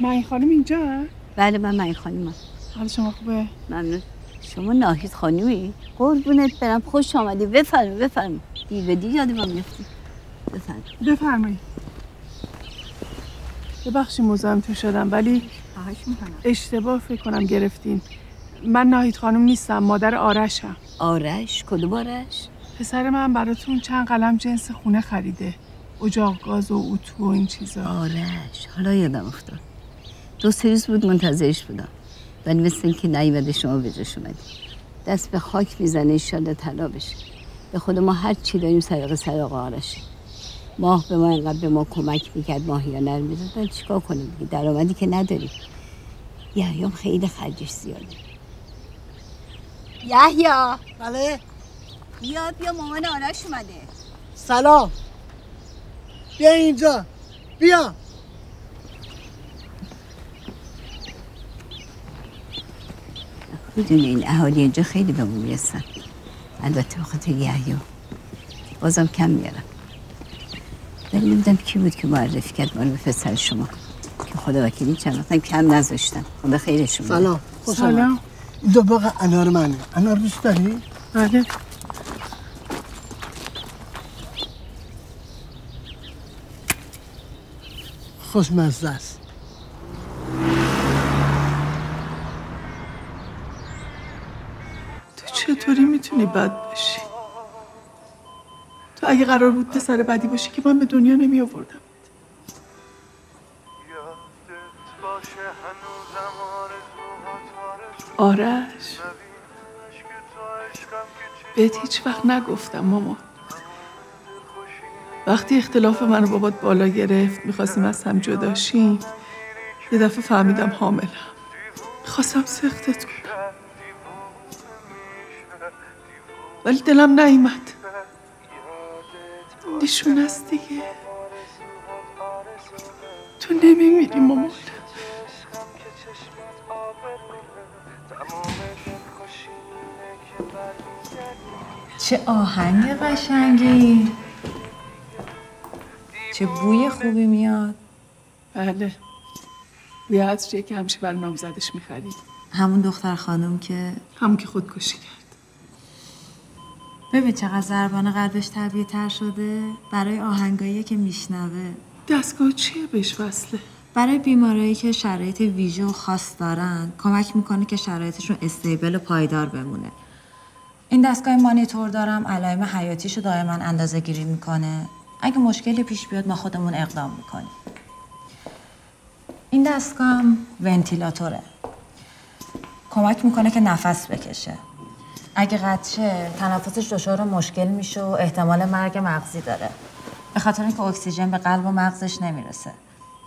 ماهی خانم اینجا؟ بله من ماهی خانمم. حال شما خوبه؟ ممنون. شما ناهید خانومی؟ قربونت برم، خوش آمدی. بفرمایید. دیگه یادم نمیفتی. بفرمایید. ببخشید مزاحمتون شدم ولی اشتباه فکر کنم گرفتین. من ناهید خانم نیستم، مادر آرشم. آرش؟ کدوم آرش؟ پسر من براتون چند قلم جنس خونه خریده، اجاق گاز و اتو و این چیزا. آرش، حالا یادم افتاد. 2 روز بود منتظرش بودم ولی مثل اینکه نیومده، شما به جاش اومدی. دست به خاک میزنه ان شاءالله طلا بشه. به خود ما هر چی داریم صدقه سر آقا آرشه. ماه به ما اینقدر به ما کمک میکرد، ماهیانه رو میدادن، چیکار کنیم دیگه؟ درآمدی که نداریم. یحیام خیلی خرجش زیاده. یحیا. بله. بیا مامان آرش اومده. سلام. بیا اینجا. بیا. میدونی این اهالی اینجا خیلی به ما میرسن، البته به خاطر یحیی بازم کم میارم. ولی نمیدونم کی بود که معرفی کرد منو به پسر شما که خدا وکیلی چند وقتم کم نذاشتم. خدا خیرشون بده. سلام. خوش آمد. سلام. دو باغ انار منه. انار دوست داری؟ بله. خوشمزه است. چطوری میتونی بد باشی؟ تو اگه قرار بود پسر بدی باشی که من به دنیا نمی آوردم. آرش، بهت هیچ وقت نگفتم مامان. وقتی اختلاف من و بابات بالا گرفت، میخواستیم از هم جداشیم، یه دفعه فهمیدم حاملم. میخواستم سختت کنم ولی دلم نیامد. نشون است دیگه. تو نمیمیری مامان. چه آهنگ قشنگی. چه بوی خوبی میاد. بله بوی عطریه که همیشه برای نامزدش میخرید. همون دختر خانم که خودکشی کرد. ببین چقدر ضربان قلبش طبیعی تر شده برای آهنگایی که میشنوه. دستگاه چیه بهش وصله؟ برای بیمارایی که شرایط ویژه و خاص دارن کمک میکنه که شرایطشون استیبل و پایدار بمونه. این دستگاه مانیتور دارم علائم حیاتیشو دائما اندازه گیری میکنه. اگه مشکلی پیش بیاد ما خودمون اقدام میکنیم. این دستگاه هم ونتیلاتوره. کمک میکنه که نفس بکشه. اگه قطع شه تنفسش دچار مشکل میشه و احتمال مرگ مغزی داره. به خاطر اینکه اکسیژن به قلب و مغزش نمیرسه.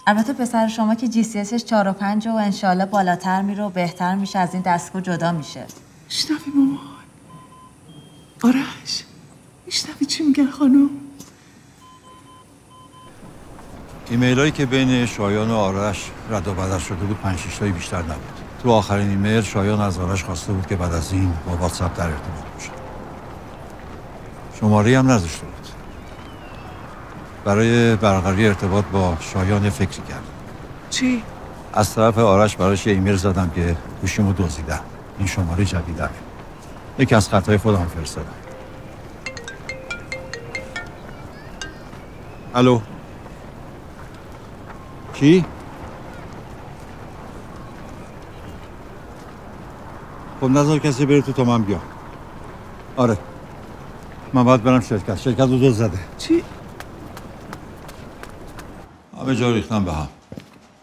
البته پسر شما که GCSش 4 و 5 و انشالله بالاتر میره و بهتر میشه از این دستگاه جدا میشه. میشنوی مامان؟ آرش میشنوی چی میگن خانم؟ ایمیلایی که بین شایان و آرش رد و بدل شده بود 5-6 تایی بیشتر نبود. تو آخرین ایمیل شایان از آرش خواسته بود که بعد از این با واتساپ در ارتباط باشه. شماره هم نذاشته بود. برای برقراری ارتباط با شایان فکری کرد. چی؟ از طرف آرش براش ایمیل زدم که گوشیمو دزدیدن. این شماره جدیدمه. یکی از خطای خودم فرستادم. الو. کی؟ خب نذار کسی بره تو تا من بیام. آره. من باید برم شرکت. شرکت رو دزد زده. چی؟ همه جا ریختم به هم.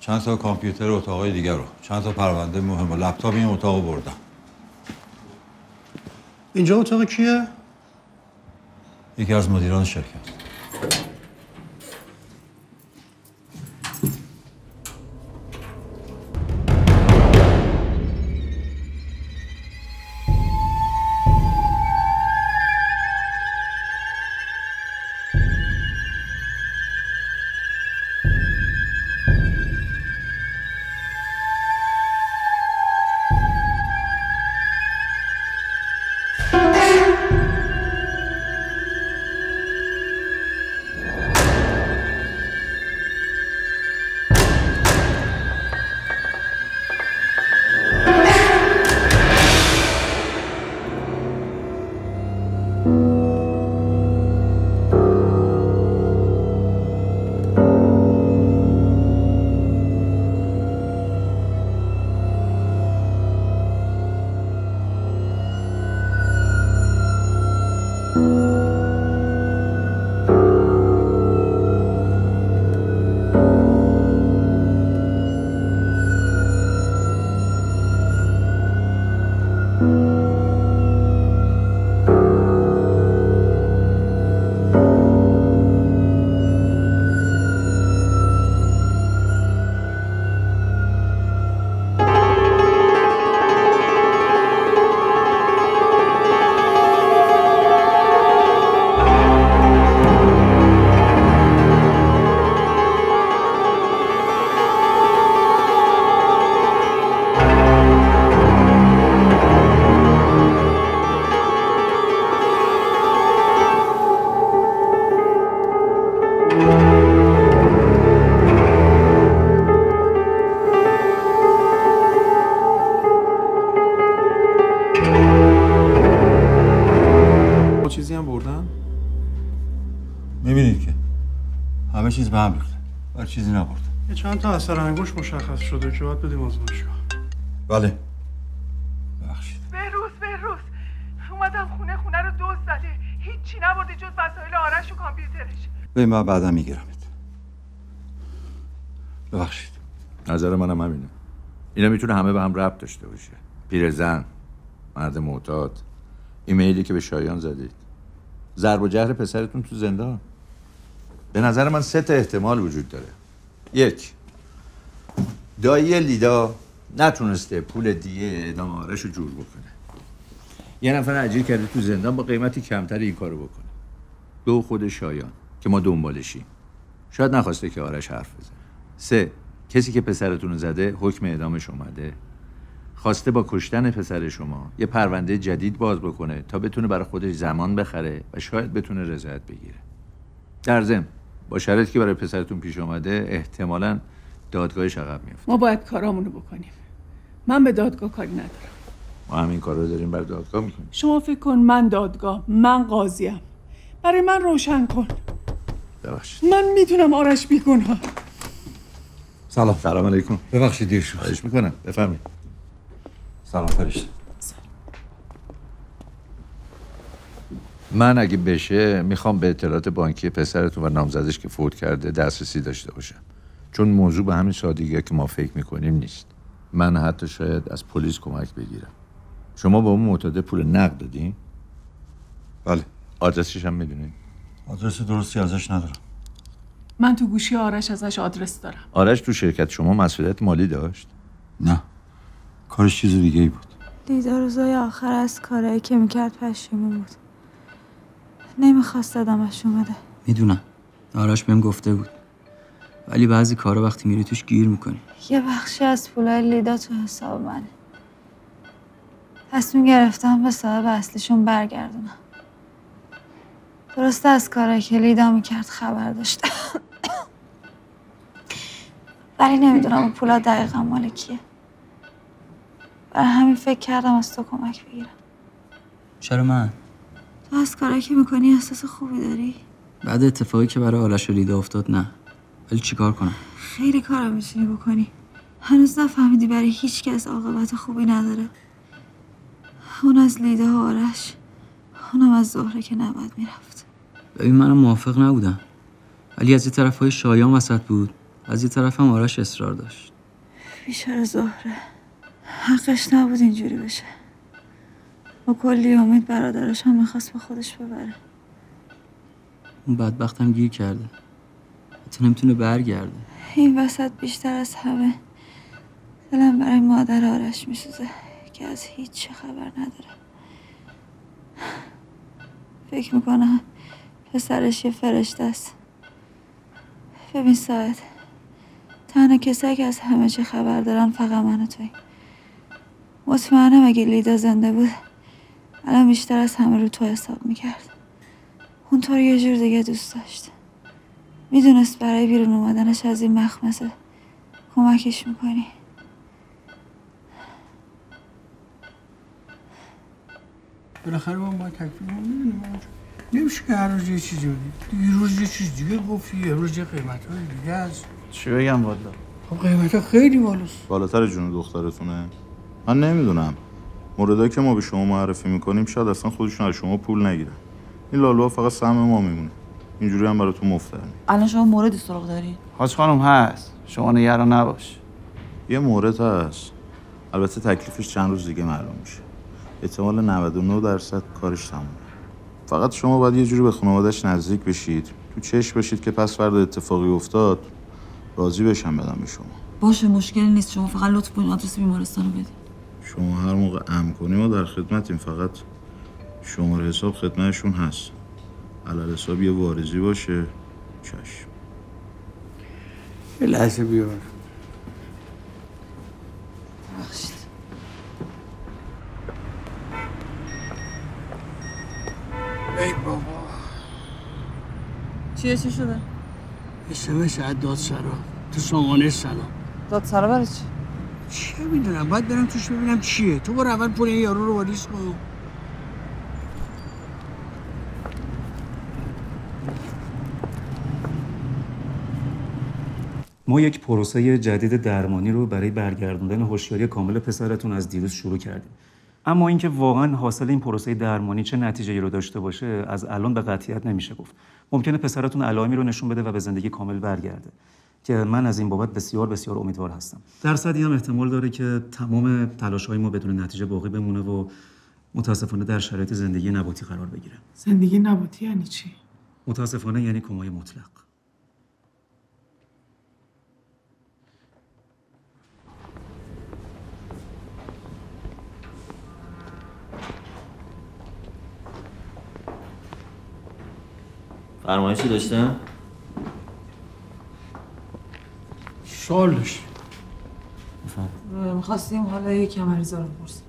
چند تا کامپیوتر اتاقای دیگر رو، چند تا پرونده مهم و لپتاپ این اتاق رو بردم. اینجا اتاق کیه؟ یکی از مدیران شرکت. چیز به هم ریخته. هر چیزی نبرد. یه چند تا اثر انگوش مشخص شده که باید بدیم آزمایشگاه. بله. ببخشید. بهروز اومدم خونه رو دزد زده. هیچی نبرده جز وسایل آرش و کامپیوترش. ببین من بعدا میگیرمت. ببخشید. نظر منم همینه. اینا میتونه همه به هم ربط داشته باشه. پیرزن، مرد معتاد، ایمیلی که به شایان زدید. ضرب و جهر پسرتون تو زندان. به نظر من 3 تا احتمال وجود داره. 1. دایی لیدا نتونسته پول دیه اعدام آرش رو جور بکنه. یه نفر اجیر کرده تو زندان با قیمتی کمتر این کارو بکنه. 2. خود شایان که ما دنبالشیم. شاید نخواسته که آرش حرف بزنه. 3. کسی که پسرتون رو زده حکم اعدامش اومده. خواسته با کشتن پسر شما یه پرونده جدید باز بکنه تا بتونه برای خودش زمان بخره و شاید بتونه رضایت بگیره. در ضمن با شرایطی که برای پسرتون پیش اومده احتمالاً دادگاهش عقب میفته. ما باید کارامونو بکنیم. من به دادگاه کاری ندارم. ما همین کارو داریم برای دادگاه میکنیم. شما فکر کن من دادگاه، من قاضیم. برای من روشن کن. ببخشید. من میدونم آرش بیگناه. سلام. سلام علیکم. ببخشید دیر شد. خواهش میکنم. بفرمایید. سلام فرشته. من اگه بشه میخوام به اطلاعات بانکی پسرتون و نامزدش که فوت کرده دسترسی داشته باشم، چون موضوع به همین سادگیه که ما فکر میکنیم نیست. من حتی شاید از پلیس کمک بگیرم. شما با اون معتاده پول نقد دادین؟ بله. آدرسش هم میدونید؟ آدرس درستی ازش ندارم. من تو گوشی آرش ازش آدرس دارم. آرش تو شرکت شما مسئولیت مالی داشت؟ نه، کارش چیز دیگه ای بود. لیدا روزای آخر از کارایی که میکرد پشیمون بود. نمیخواست دادمش اومده. میدونم. آرش بهم گفته بود. ولی بعضی کارا وقتی میری توش گیر میکنی. یه بخشی از پولای لیدا تو حساب منه. تصمیم گرفتم به صاحب اصلیشون برگردونم. درسته از کارایی که لیدا میکرد خبر داشتم. ولی نمیدونم اون پولا دقیقا مال کیه. برای همین فکر کردم از تو کمک بگیرم. چرا من؟ تو از کارایی که میکنی احساس خوبی داری؟ بعد اتفاقی که برای آرش و لیدا افتاد نه. ولی چیکار کنم؟ خیلی کارا میتونی بکنی. هنوز نفهمیدی برای هیچ کس عاقبت خوبی نداره. اون از لیدا و آرش، اونم از زهره که نباید میرفت. ببین منم موافق نبودم. ولی از یه طرف های شایان وسط بود، از یه طرف هم آرش اصرار داشت. بیچاره زهره. حقش نبود اینجوری بشه. با کلی امید برادرش هم میخواست به خودش ببره. اون بدبخت هم گیر کرده. حتی نمیتونه برگرده. این وسط بیشتر از همه دلم برای مادر آرش میسوزه که از هیچ خبر نداره. فکر میکنم پسرش یه فرشته است. ببین ساعت، تنها کسایی که از همه چی خبر دارن فقط من و توی. مطمئنم اگه لیدا زنده بود الان بیشتر از همه رو تو حساب میکرد. اون تو رو یه جور دیگه دوست داشت. میدونست برای بیرون اومدنش از این مخمسه کمکش میکنی. بالاخره ما باید تکلیفمون رو میدونیم. نمیشه که هر روز یه چیزی بگی. یه روز یه چیز دیگه گفتی، یه روز یه قیمت‌های دیگه است. چی بگم والا؟ قیمت‌ها خیلی بالاست. بالاتر جون دخترتونه. من نمیدونم. موردایی که ما به شما معرفی میکنیم شاید اصلا خودشون از شما پول نگیرن. این لالوها فقط سهم ما میمونه. اینجوری هم براتون مفتر. الان شما موردی سراغ دارید؟ حاج خانم هست. شما نگران نباش. یه مورد هست. البته تکلیفش چند روز دیگه معلوم میشه. احتمال 99% کارش تمومه. فقط شما باید یه جوری به خانواده‌اش نزدیک بشید. تو چشم بشید که پس فردا اتفاقی افتاد راضی بشن بدم به شما. باشه مشکلی نیست. شما فقط لطف کنید آدرس بیمارستانو بدید. شما هر موقع ام کنی ما در خدمتیم. فقط شماره حساب خدمتشون هست. علال حساب یه وارزی باشه. چشم. یه لحظه بیار. بخشید. ای بابا. چیه چی شده؟ اسمش از دادسرا. تو سامانه سلام. دادسرا برای چی؟ چه میدونم، باید برم توش ببینم چیه. تو برو اول پول یارو رو واریز کن. ما یک پروسه جدید درمانی رو برای برگردوندن هوشیاری کامل پسرتون از دیروز شروع کردیم. اما اینکه واقعا حاصل این پروسه درمانی چه نتیجه‌ای رو داشته باشه از الان به قطعیت نمیشه گفت. ممکنه پسرتون علائمی رو نشون بده و به زندگی کامل برگرده که من از این بابت بسیار بسیار امیدوار هستم. درصدی هم احتمال داره که تمام تلاش‌های ما بدون نتیجه باقی بمونه و متاسفانه در شرایط زندگی نباتی قرار بگیره. زندگی نباتی یعنی چی؟ متاسفانه یعنی کمای مطلق. فرمایشی داشتم؟ سوال داشت. میخواستیم حالا یکم مریضا رو بپرسیم.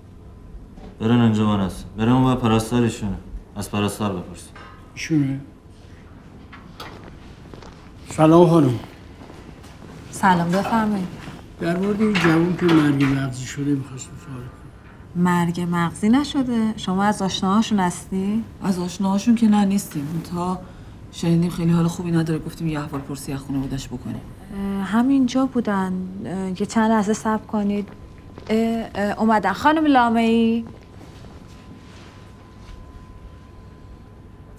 برن اینجا من هست. برن اون باید پرستارشونه. از پرستار بپرسیم. ایشونه؟ سلام خانم. سلام، بفرمایید. در مورد این جوان که مرگ مغزی شده می‌خواستم سوال کنم. مرگ مغزی نشده؟ شما از آشناهاشون هستی؟ از آشناهاشون که نه نیستیم. تا شنیدیم خیلی حال خوبی نداره، گفتیم یه احوال پرسی از خونه بودش بکنیم. همینجا بودن. یه چند لحظه صبر کنید. اومدن. خانم لامه‌ای.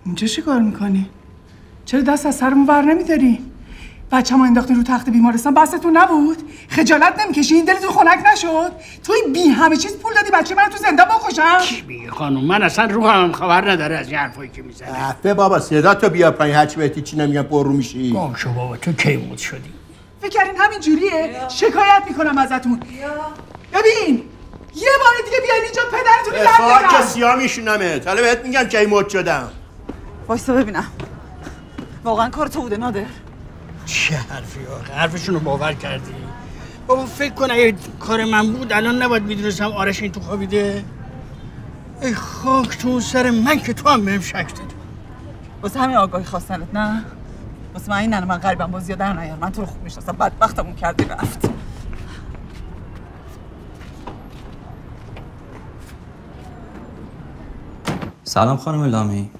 اینجا چی کار میکنی؟ چرا دست از سرمون بر نمیداری؟ بچه ما انداختی رو تخت بیمارستان، بستتون نبود؟ خجالت نمیکشی؟ دلتون خنک نشد؟ توی بی همه چیز پول دادی بچه من تو زنده بکشم؟ چی بی خانم، من اصلا روحم خبر نداره از این حرفایی که میزنه. عفه بابا، صدا تو بیا پایین، هرچی بهتی چی نمیگم پر رو میشی. گم شو بابا، تو کی بود شدی؟ فکر همین همینجوریه؟ شکایت میکنم ازتون. ببین یه بار دیگه بیاین اینجا پدرتون رو در بیارم. خاک سیاه میشونمت. حالا بهت میگم کی مت شدم. وایسا ببینم. واقعا کار تو بوده نادر؟ چه حرفی آخه؟ حرفشون رو باور کردی؟ بابا فکر کن اگه کار من بود الان نباید میدونستم آرش این تو خوابیده. ای خاک تو سر من که تو هم بهم شک دادی. واسه همین آگاهی خواستنت نه؟ واسه من این نه، من قلبم با زیاد در نیار، من تو رو خوب میشناسم، بدبختمون کردی رفت. سلام خانم لامی.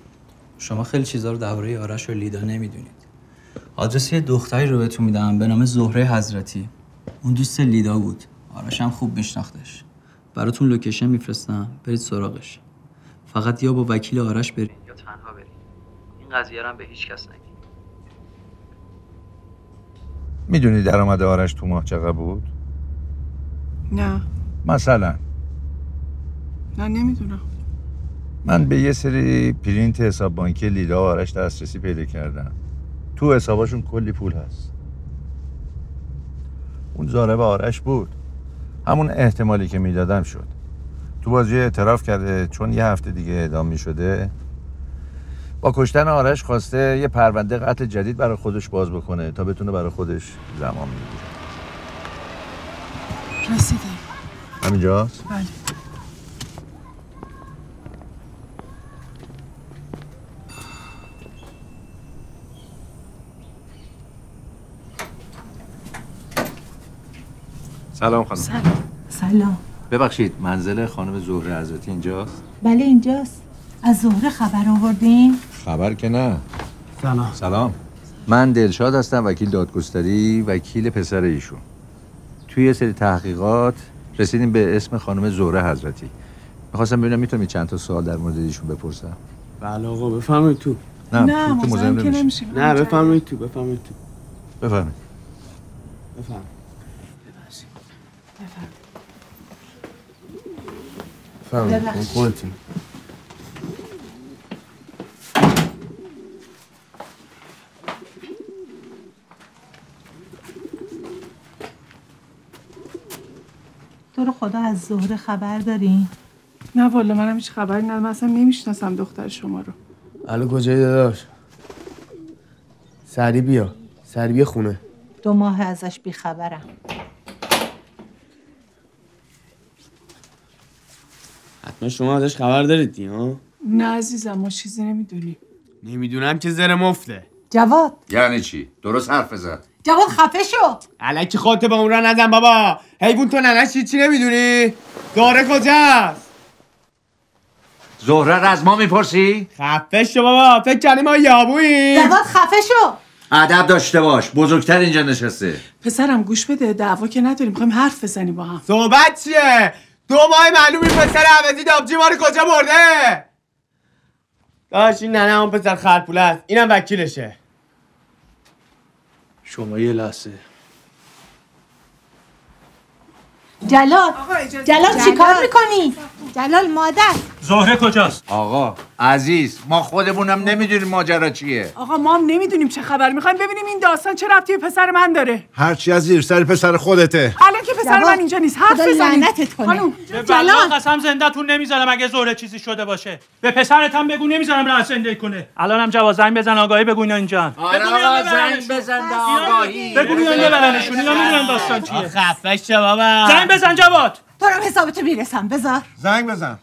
شما خیلی چیزا رو درباره آرش و لیدا نمیدونید. آدرس یه دختری رو بهتون میدم به نام زهره حضرتی. اون دوست لیدا بود. آرش هم خوب میشناختش. براتون لوکیشن میفرستم، برید سراغش. فقط یا با وکیل آرش برید یا تنها برید. این قضیه رو هم به هیچ کس نگید. میدونی درآمد آرش تو ماه چقدر بود؟ نه. مثلا؟ نه نمیدونم. من به یه سری پرینت حساب بانکی لیدا و آرش دسترسی پیدا کردم. تو حساباشون کلی پول هست. اون زاره به آرش بود. همون احتمالی که میدادم شد. تو بازی اعتراف کرده چون یه هفته دیگه اعدام میشده. با کشتن آرش خواسته یه پرونده قتل جدید برای خودش باز بکنه تا بتونه برای خودش زمان بگیره. رسیدم. همینجاست؟ بله. سلام خانم. سلام. ببخشید منزل خانم زهره حضرتی اینجاست؟ بله اینجاست. از زهره خبر آوردین؟ خبر که نه. سلام. من دلشاد هستم، وکیل دادگستری، وکیل پسر ایشون. توی یه سری تحقیقات رسیدیم به اسم خانم زهره حضرتی. می‌خواستم ببینم میتونم چند تا سوال در مورد ایشون بپرسم. بله آقا بفرمایید تو. نه تو مزاحم نمیشم. نه بفرمایید تو، بفرمایید تو. بفرمایید. بفرمایید. تو رو خدا از زهره خبر داری؟ نه والا منم هیچ خبری ندارم، اصلا نمیشناسم دختر شما رو. الو کجایی داداش؟ سریع بیا، سریع بیا خونه. 2 ماه ازش بیخبرم. حتما شما ازش خبر دارید ها؟ نه عزیزم ما چیزی نمیدونیم. نمیدونم که زر مفته. جواد یعنی چی؟ درست حرف زد. جواد خفه شو. الکی خاطر به اون را نزن بابا. حیوون تو ننش چی نمیدونی؟ زهره کجاست؟ زهره را از ما میپرسی؟ خفه شو بابا، فکر کردی ما یابویی؟ جواد خفه شو. ادب داشته باش، بزرگتر اینجا نشسته. پسرم گوش بده، دعوا که نداریم، میخوایم حرف بزنیم با هم. صحبت چیه؟ 2 ماه معلومی پسر عوضی دابجی ما رو کجا برده؟ داشت این ننه همون پسر خرپوله است، اینم وکیلشه. شما یه لحظه جلال چی کار میکنی؟ جلال مادر زهره کجاست؟ آقا عزیز ما خودمونم نمیدونیم ماجرا چیه. آقا ما هم نمیدونیم چه خبر، میخوایم ببینیم این داستان چه ربطی به پسر من داره. هرچی از زیر سر پسر خودته. الان که پسر من اینجا نیست، حرف بزنید. خانم جلال قسم زنده‌تون نمیذارم اگه زهره چیزی شده باشه. به پسرت هم بگو نمیذارم راه زندگی کنه. الانم جواز زنگ بزن آگاهی بگو اینا اینجا. آقا زنگ بزن آگاهی. بگو اینا ببرنشون، اینا میدونن داستان چیه. خفه شو بابا. زنگ بزن جواد. تو رو حسابتو میرسم، بذار. زنگ بزن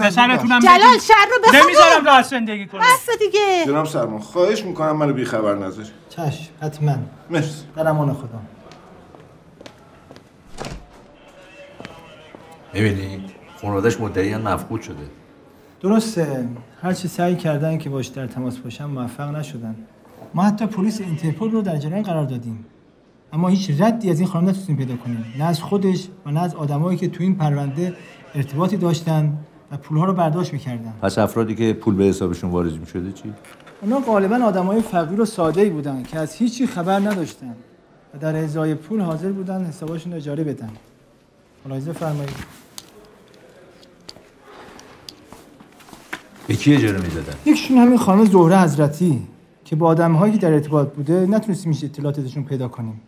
پسرتونم جلال شهر رو بخوام نمیذارم راه زندگی کنه. بس دیگه. جناب سرما خواهش میکنم منو بی خبر نذارید. چشم، حتما. مرسی. در امان خدا. می‌بینی خانواده‌اش مدعیاً مفقود شده. درسته، هرچی سعی کردن که باش در تماس باشن موفق نشدن. ما حتی پلیس اینترپل رو در جریان قرار دادیم، اما هیچ ردی از این خانم نتونستیم پیدا کنیم، نه از خودش و نه از آدمایی که تو این پرونده ارتباطی داشتن و پولها رو برداشت می‌کردن. پس افرادی که پول به حسابشون وارد می‌شده چی؟ اونا غالباً آدمای فقیر و ساده‌ای بودن که از هیچی خبر نداشتن و در ازای پول حاضر بودن حسابشون رو اجاره بدن. ملاحظه فرمایید. به کی اجاره می‌دادن؟ یکشون همین خانم زهره حضرتی که با آدم‌هایی که در ارتباط بوده نتونستیم اطلاعات ازشون پیدا کنیم.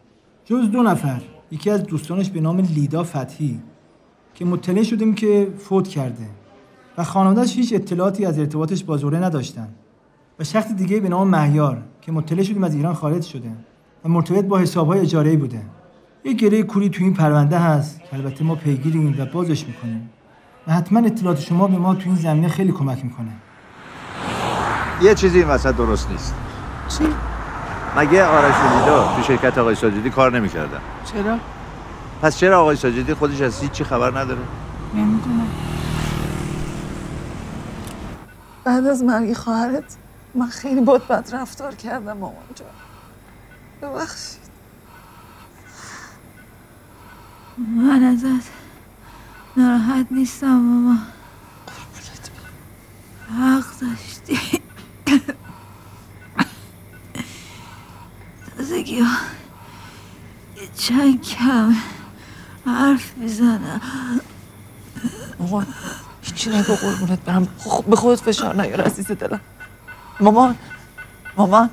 جز دو نفر، یکی از دوستانش به نام لیدا فتحی که مطلع شدیم که فوت کرده و خانواده‌اش هیچ اطلاعاتی از ارتباطش با زهره نداشتن. و شخص دیگه به نام مهیار که مطلع شدیم از ایران خارج شده و مرتبط با حساب‌های اجاره‌ای بوده. یک گره کوری تو این پرونده هست که البته ما پیگیریم و بازش می‌کنیم. و حتما اطلاعات شما به ما تو این زمینه خیلی کمک می‌کنه. یه چیزی این وسط درست نیست. چی؟ مگه آرش و لیدا تو شرکت آقای سجادی کار نمی‌کردن؟ چرا؟ پس چرا آقای سجادی خودش از هیچ چی خبر نداره؟ نمی‌دونم. بعد از مرگ خواهرت من خیلی بد رفتار کردم مامان جان. ببخشید. من ازت ناراحت نیستم ماما. قربونت برم. حق داشتی. تازگی ها یه چند کم حرف میزنم. مامان هیچی نگو قربونت برم. به خودت فشار نیار عزیز دلم. مامان، مامان،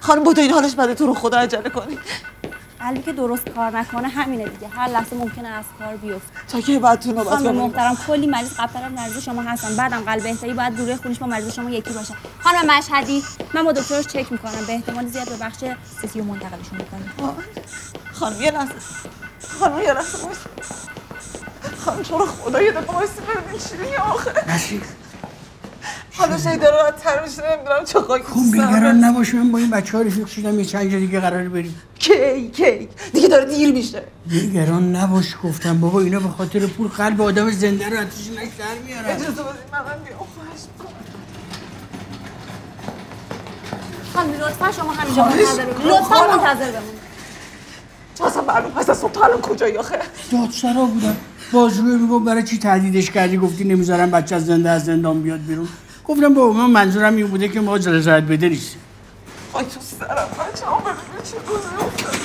خانم بودو این حالش بده، تو رو خدا عجله کنی. قلبی که درست کار نکنه همینه دیگه، هر لحظه ممکنه از کار بیفته. تا که بعد تو نوبت خانم محترم کلی مریض قبلتر مریض شما هستن، بعدم قلب احتیاطی باید دوره خونش با مریض شما یکی باشه. خانم مشهدی من با دکترش چک میکنم، به احتمال زیاد به بخش سیتی منتقلشون میکنم. خانم یه لحظه، خانم یه لحظه باش. خانم تو رو خدا یه دفعه وایسی ببین چی میگه آخه. نشی. حالا شاید داره راحت تر میشه، نمیدونم چه خاکی سرم. نگران نباش، من با این بچه‌ها رفیق شدم، یه چند جا دیگه قراره بریم. کی دیگه داره دیر میشه. نگران نباش گفتم بابا، اینا به خاطر پول قلب آدم زنده رو آتیش نکر میارن. اجازه بدید منم بیام خواهش می‌کنم. خانم لطفا شما همینجا منتظر بمونید. لطفا منتظر بمونید. اصلا معلوم هست از صبح الان کجایی آخه؟ دادسرا بودم. بازجویی میگفت برای چی تهدیدش کردی؟ گفتی نمیذارم بچه از زندان بیاد بیرون. گفتم بابا من منظورم این بوده که ما جلسات بده نیستیم. آی تو سرم بچه‌ها، ببین چه روزی افتاد.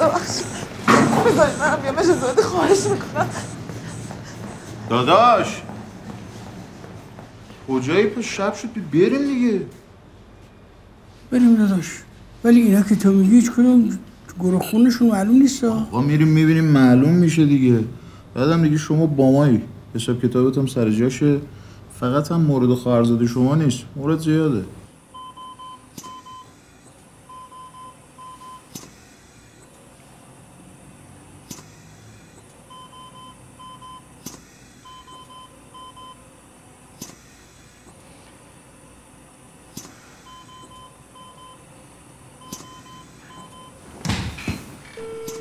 ببخشید بذارید منم بیام، اجازه خواهش میکنم. داداش کجایی؟ پس شب شد بریم دیگه. بریم داداش، ولی اینا که تو میگی هیچ کدوم گروه خونشون معلوم نیست. آقا میریم میبینیم معلوم میشه دیگه. بعدم دیگه شما با مایی، حساب کتابت هم سر جاشه. فقط هم مورد خواهرزاده شما نیست، مورد زیاده.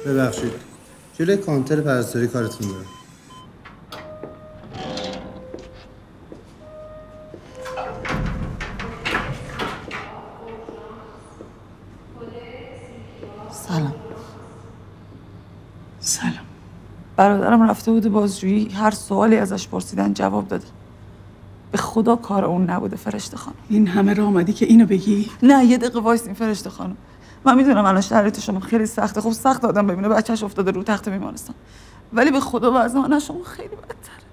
ببخشید جلوی کانتر پرستاری کارتون دارم. سلام. برادرم رفته بود بازجویی، هر سوالی ازش پرسیدن جواب داده. به خدا کار اون نبوده فرشته خانم. این همه راه اومدی که اینو بگی؟ نه یه دقیقه وایسین فرشته خانم. من میدونم الان شرایط شما خیلی سخته، خب سخت آدم ببینه بچه‌اش افتاده رو تخت بیمارستان، ولی به خدا وضع من از شما خیلی بدتره.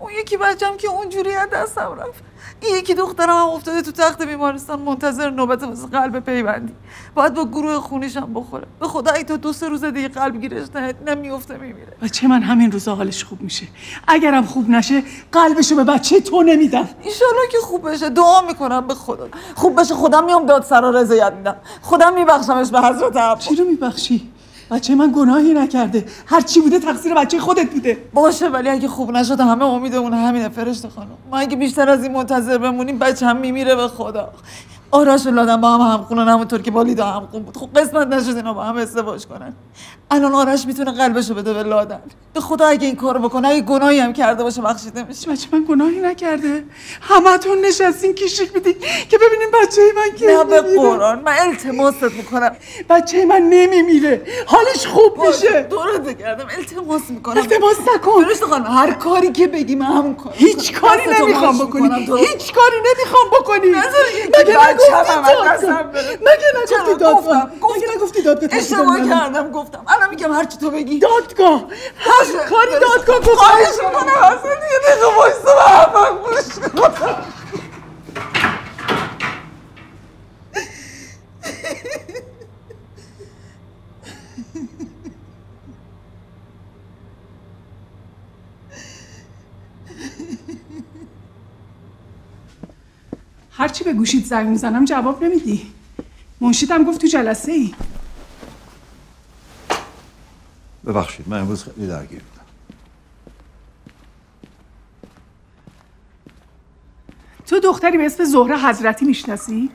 اون یکی بچه‌م که اونجوری از دستم رفت، این یکی دخترم هم افتاده تو تخت بیمارستان منتظر نوبت واسه قلب پیوندی، باید با گروه خونیش هم بخوره. به خدا ای تا 2-3 روز دیگه قلب گیرش نمیفته میمیره. بچه من همین روزا حالش خوب میشه، اگرم خوب نشه قلبشو به بچه تو نمیدم. ان شاءالله که خوب بشه، دعا میکنم به خدا خوب بشه. خودم میام دادسرا رضایت میدم، خودم میبخشمش به حضرت عبا. چی رو میبخشی؟ بچه من گناهی نکرده، هر چی بوده تقصیر بچه خودت بوده. باشه ولی اگه خوب نشد همه امیدمون همینه فرشته خانم. ما اگه بیشتر از این منتظر بمونیم بچه‌م میمیره به خدا. آرش و لادن با هم همخونن، همونطور که با لیدا همخون بود. خب قسمت نشد اینا با هم ازدواج کنن. الان آرش میتونه قلبشو بده به لادن. به خدا اگه این کارو بکنه، اگه گناهی هم کرده باشه بخشیده میشه. بچه من گناهی نکرده. همتون نشستین کیشیک میدین که ببینیم بچه من کی. نه به قرآن، من التماست میکنم. بچه من نمیمیره. حالش خوب میشه. دورت کردم، التماس میکنم. التماس نکن. درست خانم، هر کاری که بگی من همون کارو. هیچ کاری نمیخوام بکنی. هیچ کاری نمیخوام بکنی. مگه نگفتی دادگاه اشتباه کردم گفتم. الان میگم هر چی تو بگی دادگاه، هر کاری دادگاه گفتم. خواهش میکنم حسن دیگه نگو بایسته و همم گوش کنم. هرچی به گوشیت زنگ میزنم جواب نمیدی. منشیدم گفت تو جلسه ای. ببخشید من امروز خیلی درگیر بودم. تو دختری به اسم زهره حضرتی میشناسی؟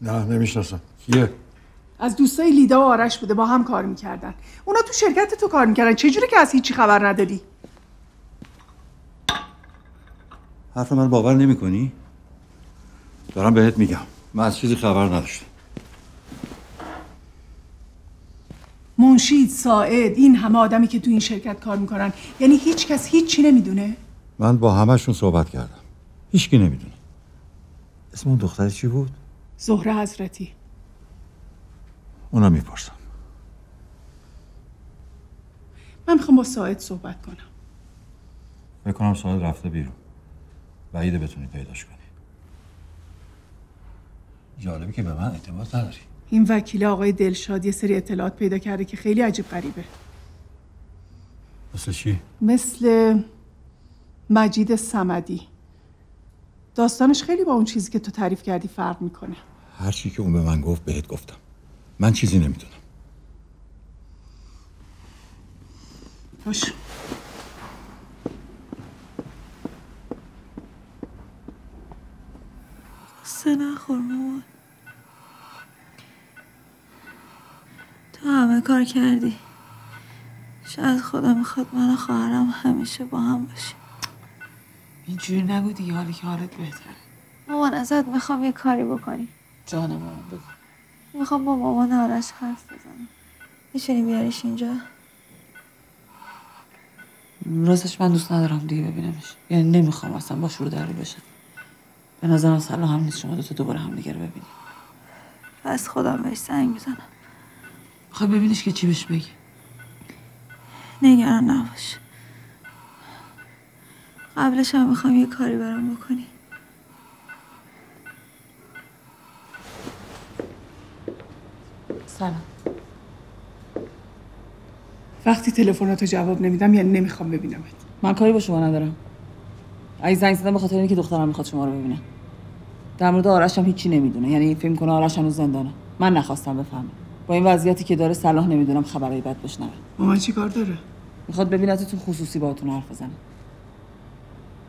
نه نمیشناسم. کیه؟ از دوستای لیدا و آرش بوده، با هم کار میکردن. اونا تو شرکت تو کار میکردن. چجوری که از هیچی خبر نداری؟ حرف من باور نمی کنی؟ دارم بهت میگم من از چیزی خبر نداشتم. منشید، ساعد، این همه آدمی که تو این شرکت کار میکنن، یعنی هیچ کس هیچی نمیدونه؟ من با همهشون صحبت کردم، هیچکی نمیدونه. اسم اون دختر چی بود؟ زهره حضرتی. اونم میپرسم. من میخوام با ساعد صحبت کنم. فکر کنم ساعد رفته بیرون. بعیده بتونی پیداش کنی. جالبی که به من اعتماد نداری. این وکیل آقای دلشاد یه سری اطلاعات پیدا کرده که خیلی عجیب غریبه. مثل چی؟ مثل مجید صمدی. داستانش خیلی با اون چیزی که تو تعریف کردی فرق میکنه. هر چی که اون به من گفت بهت گفتم. من چیزی نمیدونم. باش. نخور مامان. تو همه کار کردی. شاید خدا میخواد من و خواهرم همیشه با هم باشیم. اینجوری نگو دیگه، حالی که حالت بهتره. مامان ازت میخوام یه کاری بکنی. جان مامان بگو. میخوام با مامان آرش حرف بزنم. میشینی بیاریش اینجا؟ راستش من دوست ندارم دیگه ببینمش. یعنی نمیخوام اصلا باش رو در رو بشم. به نظرم سلام هم نیست شما دوتا دوباره همدیگه رو ببینیم. از خودم بهش زنگ میزنم. خب ببینیش که چی بهش بگی. نگران نباش. قبلش هم میخوام یه کاری برام بکنی. سلام. وقتی تلفناتو جواب نمیدم یعنی نمیخوام ببینمت. من کاری با شما ندارم. اگه زنگ زدم به خاطر اینه که دخترم میخواد شما رو ببینه. در مورد آرش هم هیچی نمیدونه. یعنی فکر می‌کنه آرش هنوز زندانه. من نخواستم بفهمم. با این وضعیتی که داره صلاح نمیدونم خبرای بد بشنوم. مامان چی کار داره؟ میخواد ببینتتون خصوصی باهاتون حرف بزنه.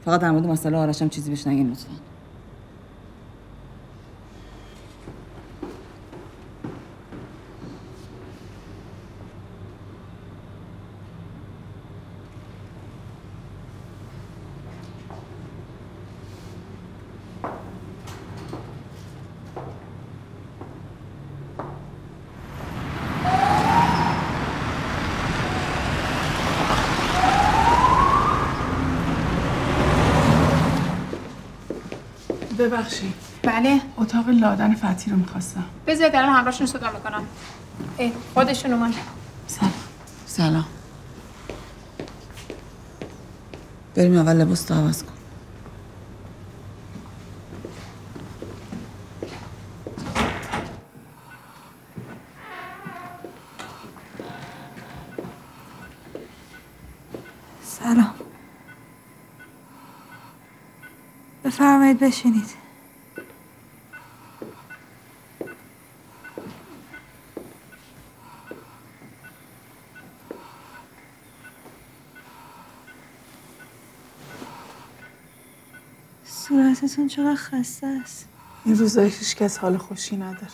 فقط در مورد مسئله آرش هم چیزی بهش نگین لطفاً. ببخشید. بله، اتاق لادن فتی رو می‌خواستم. بذار درن همراهشون صدا می‌کنم. خودشون اومدن. سلام. سلام. بریم اول لباس تو عوض کن. سلام. بفرمایید بشینید. صورتتون چقدر خسته است. این روزای هیچکس حال خوشی نداره.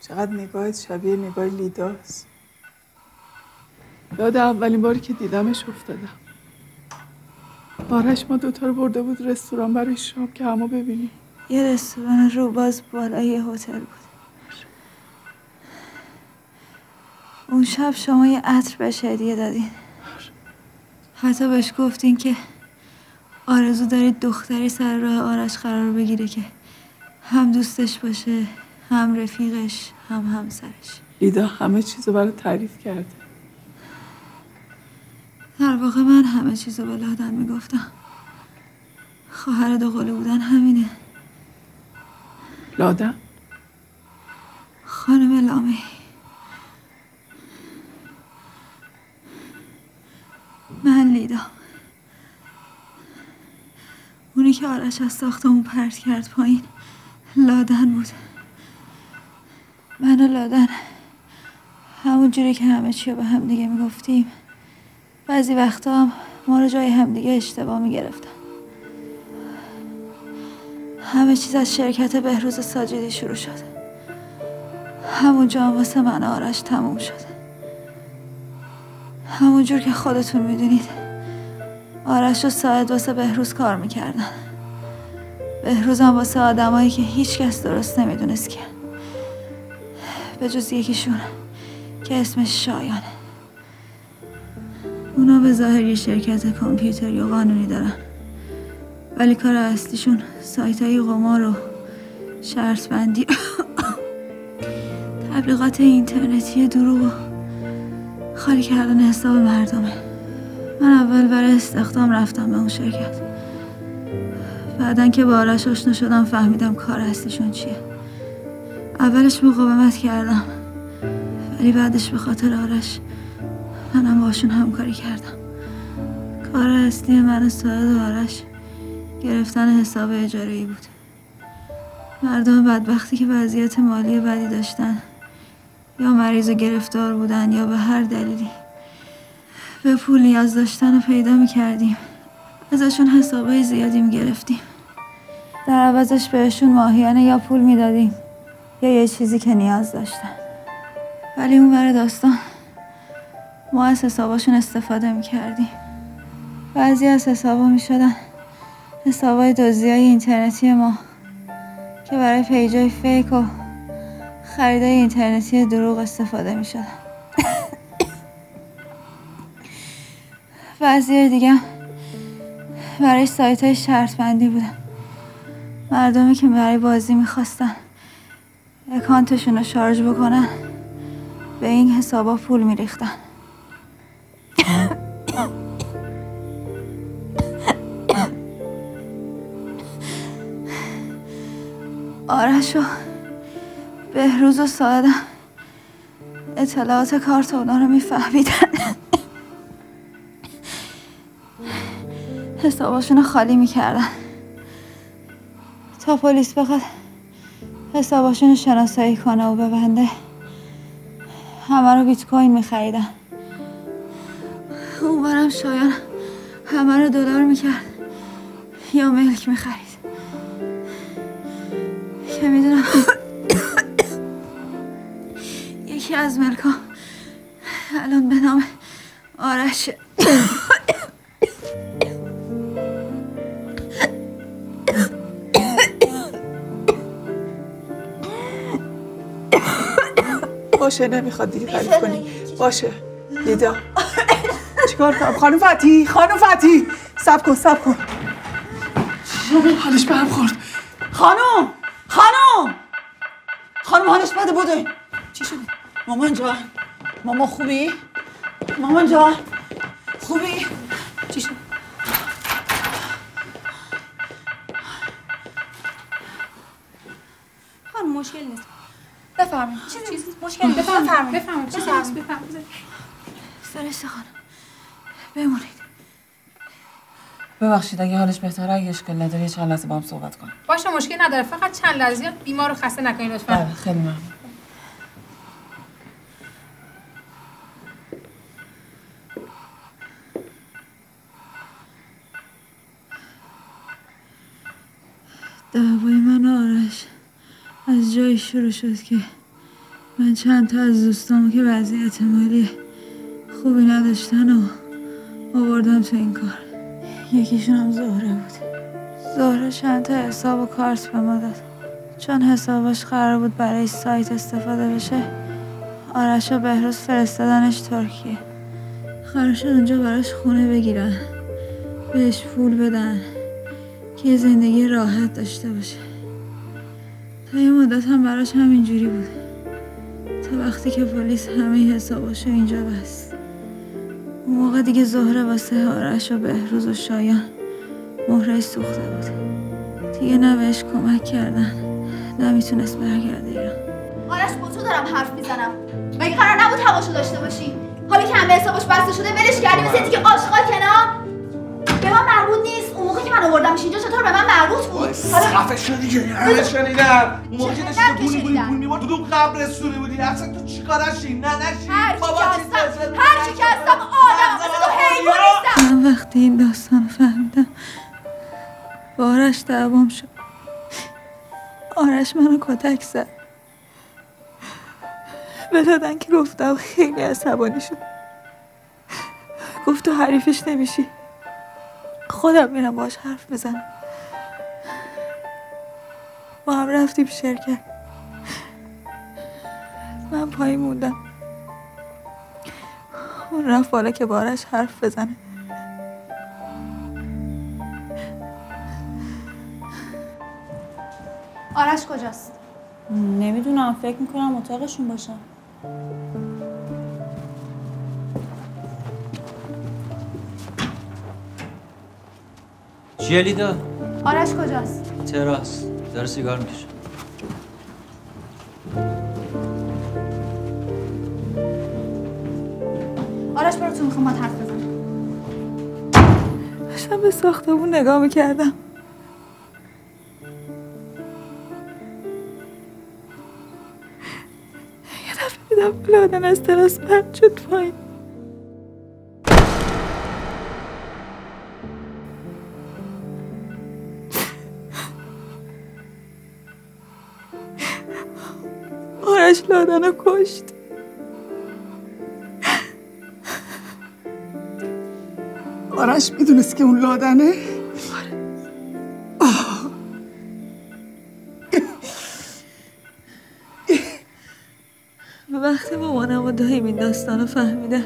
چقدر نگاهت شبیه نگاه لیداست. یاد اولین باری که دیدمش افتادم. آرش ما دوتا رو برده بود رستوران برای شام که همو ببینیم. یه رستوران رو باز بالای هتل بود. اون شب شما یه عطر بهش هدیه دادین. حتی بهش گفتین که آرزو دارید دختری سر راه آرش قرار بگیره که هم دوستش باشه، هم رفیقش، هم همسرش. لیدا همه چیزو برای تعریف کرده. در واقع من همه چیزو به لادن میگفتم. خواهر دوقلو بودن همینه. لادن؟ خانم لامی. من لیدا. اونی که آرش از ساختمون پرت کرد پایین لادن بود. من و لادن همون جوری که همه چی رو به هم دیگه میگفتیم، بعضی وقتا هم ما رو جای هم دیگه اشتباه میگرفتن. همه چیز از شرکت بهروز ساجدی شروع شد. همونجا هم واسه من آرش تموم شد. همونجور که خودتون میدونید آرش و ساعد واسه بهروز کار میکردن. بهروز هم واسه آدمایی که هیچ کس درست نمیدونست که به جز یکیشون که اسمش شایانه. اونا به ظاهر یه شرکت کامپیوتری و قانونی دارن، ولی کار اصلیشون سایت های قمار و شرط بندی تبلیغات اینترنتی دروغ و خالی کردن حساب مردمه. من اول برای استخدام رفتم به اون شرکت. بعدن که با آرش آشنا شدم فهمیدم کار اصلیشون چیه. اولش مقاومت کردم، ولی بعدش به خاطر آرش منم باشون همکاری کردم. کار اصلی من ساعد آرش گرفتن حساب اجاره‌ای بود. مردم بدبختی که وضعیت مالی بدی داشتن، یا مریض و گرفتار بودن، یا به هر دلیلی به پول نیاز داشتن رو پیدا میکردیم. ازشون حسابای زیادی میگرفتیم. در عوضش بهشون ماهیانه یا پول میدادیم یا یه چیزی که نیاز داشتن. ولی اون ور داستان ما از حساباشون استفاده میکردیم. بعضی از حسابا میشدن حسابای دزدیای اینترنتی ما که برای پیجای فیک و خریدای اینترنتی دروغ استفاده می شدن. بعضی دیگه برای سایت های شرط بندی بودن. مردمی که برای بازی می خواستن اکانتشون رو شارژ بکنن به این حسابا پول می ریختن. آرشو بهروز و ساعدم اطلاعات کارت اونا رو میفهمیدن. حساباشون رو خالی میکردن تا پلیس بخواد حساباشون رو شناسایی کنه و ببنده. همه رو بیت کوین میخریدن. اون برم شایان همه رو دلار میکرد یا ملک میخرید که میدونم یکی از ملکا الان به نام آرش. باشه نمیخواد دیگه تعریف کنی. باشه لیدا چیکار کنم؟ خانم فتی، خانم فتی صبر کن، صبر کن. حالش به هم خورد. خانم، خانم، خانم حالش بده. بودی چی شد؟ مامان جان، مامان خوبی؟ مامان جان خوبی؟ چی شد؟ خانم مشکل نیست بفرمایید. چیزی مشکل نیست بفرمایید. بفرمایید. فرشته خانم بمونید. ببخشید اگه حالش بهتره، اگه اشکال نداره چند لحظه با هم صحبت کنیم. باشه مشکل نداره، فقط چند لحظه زیاد بیمار رو خسته نکنید لطفاً. بله خیلی ممنون. دعوای من و آرش از جایی شروع شد که من چند تا از دوستامو که وضعیت مالی خوبی نداشتن و آوردم تو این کار. یکیشون هم زهره بود. زهره چند تا حساب و کارت به ما داد. چون حسابش قرار بود برای سایت استفاده بشه، آرش و بهروز فرستادنش ترکیه. قرار شد اونجا براش خونه بگیرن، بهش پول بدن که زندگی راحت داشته باشه. تا یه مدت هم براش همینجوری بود، تا وقتی که پلیس همه حساباشو اینجا بست. اون موقع دیگه زهره واسه آرش و بهروز و شایان مهره سوخته بود. دیگه نه بهش کمک کردن، نه میتونست برگرده ایران. آرش با تو دارم حرف میزنم، مگه قرار نبود هواشو داشته باشی؟ حالا که همه حسابش بسته شده ولش کردی مثل دیگه آشغال کنار؟ به من مربوط نیست. اون موقعی که من آوردمش اینجا چطور به من مربوط بود؟ خفش شدی که همه شنیدم. اون موقعی که داشتی تو گول می‌برد تو دو قبر رسولی بودی. اصلا تو چیکارشی؟ نه نشی. بابا چیز هستم. هر چی که هستم آدم، مثل تو حیوان نیستم. من وقتی این داستان فهمیدم با آرش دعوام شد. آرش منو کتک زد. بلادن که گفتم خیلی عصبانی شد. گفت تو حریفش نمیشی. خودم میرم باش حرف بزنم. ما هم رفتیم شرکت. من پایی موندم. اون رفت بالا که بارش حرف بزنه. آرش کجاست؟ نمیدونم، فکر میکنم اتاقشون باشه. چیه لیدا؟ آرش کجاست؟ تراس، داره سیگار میکشه. آرش برو تو، میخوام باهات حرف بزنم. داشتم به ساختمون نگاه میکردم. یه دفعه دیدم بلادن از تراس پرد شد پایین. لادن رو کشت. آرش میدونست که اون لادنه؟ وقتی مامانم و دایی این داستان رو فهمیدن،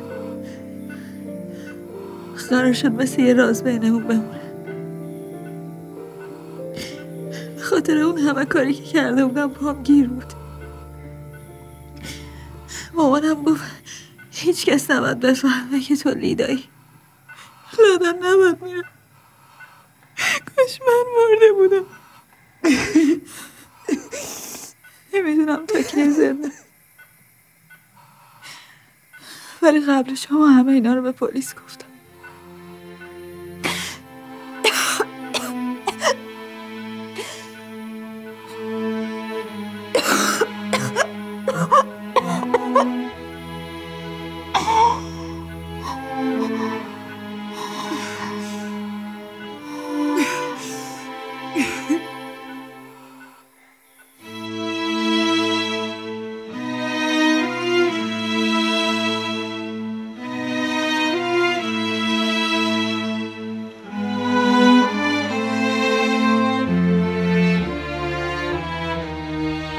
قرار شد مثل یه راز بینمون بمونه. به خاطر اون همه کاری که کرده بودم پام گیر بود. مامانم گفت هیچ کس نباید بفهمه که تو لیدایی. لادن نباید میرم. کاش من مرده بودم. نمیدونم تا کی زنده، ولی قبل شما همه اینا رو به پلیس گفتم.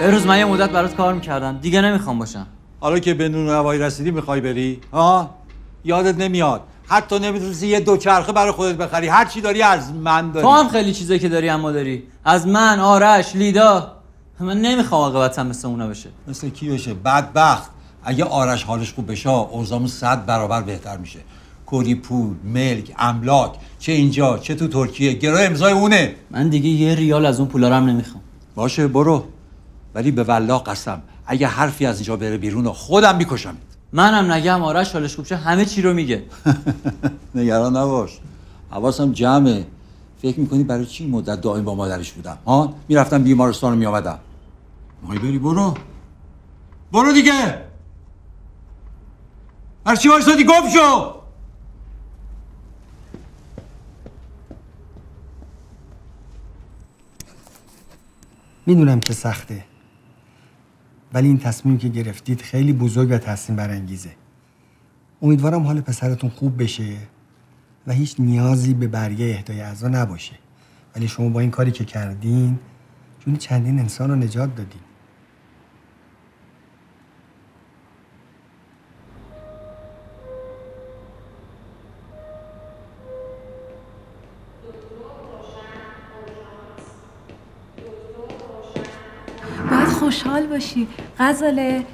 امروز من یه مدت برات کار میکردم، دیگه نمیخوام باشم. حالا که به نون هوایی رسیدی میخوای بری؟ ها؟ یادت نمیاد حتی نمیتونستی یه دوچرخه برای خودت بخری. هر چی داری از من داری. تو هم خیلی چیزایی که داری اما داری از من. آرش، لیدا، من نمیخوام عاقبتم مثل اونا بشه. مثل کی بشه؟ بدبخت. اگه آرش حالش خوب بشه اوضاعمون 100 برابر بهتر میشه. کلی پول، ملک، املاک، چه اینجا چه تو ترکیه، گرای امضای اونه. من دیگه یه ریال از اون پولا رو هم نمیخوام. باشه برو، ولی به والله قسم اگه حرفی از اینجا بره بیرون خودم میکشمت. منم نگم آرش حالش خوب شه همه چی رو میگه. نگران نباش، حواسم جمعه. فکر میکنی برای چی مدت دائم با مادرش بودم؟ ها، میرفتم بیمارستان و میآمدم. میخوای بری؟ برو برو دیگه. هر چی وایسادی گم شو. میدونم که سخته، ولی این تصمیم که گرفتید خیلی بزرگ و تصمیم برانگیزه. امیدوارم حال پسرتون خوب بشه و هیچ نیازی به برگه اهدای اعضا نباشه. ولی شما با این کاری که کردین چون چندین انسان رو نجات دادین. باید خوشحال باشی غزاله.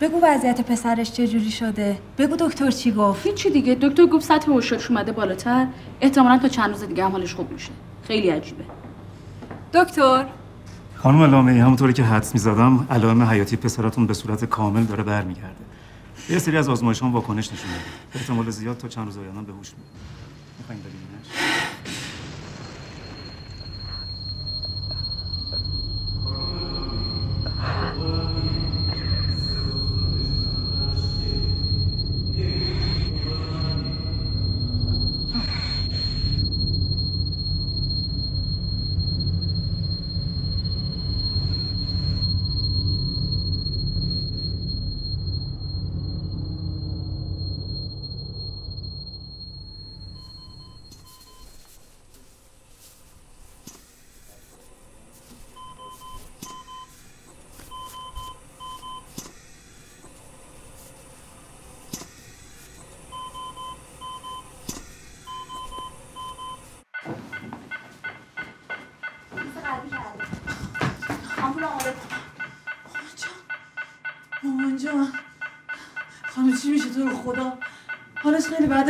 بگو وضعیت پسرش چجوری شده؟ بگو دکتر چی گفت؟ هیچی دیگه. دکتر گفت سطح هوشش اومده بالاتر، احتمالاً تا چند روز دیگه هم حالش خوب میشه. خیلی عجیبه. دکتر خانم علامه، همونطوری که حدس می‌زدم علائم حیاتی پسرتون به صورت کامل داره برمیگرده. یه سری از آزمایش‌ها واکنش نشون میده. به احتمال زیاد تا چند روز آینده به هوش میاد. می‌خواید ببینیدش؟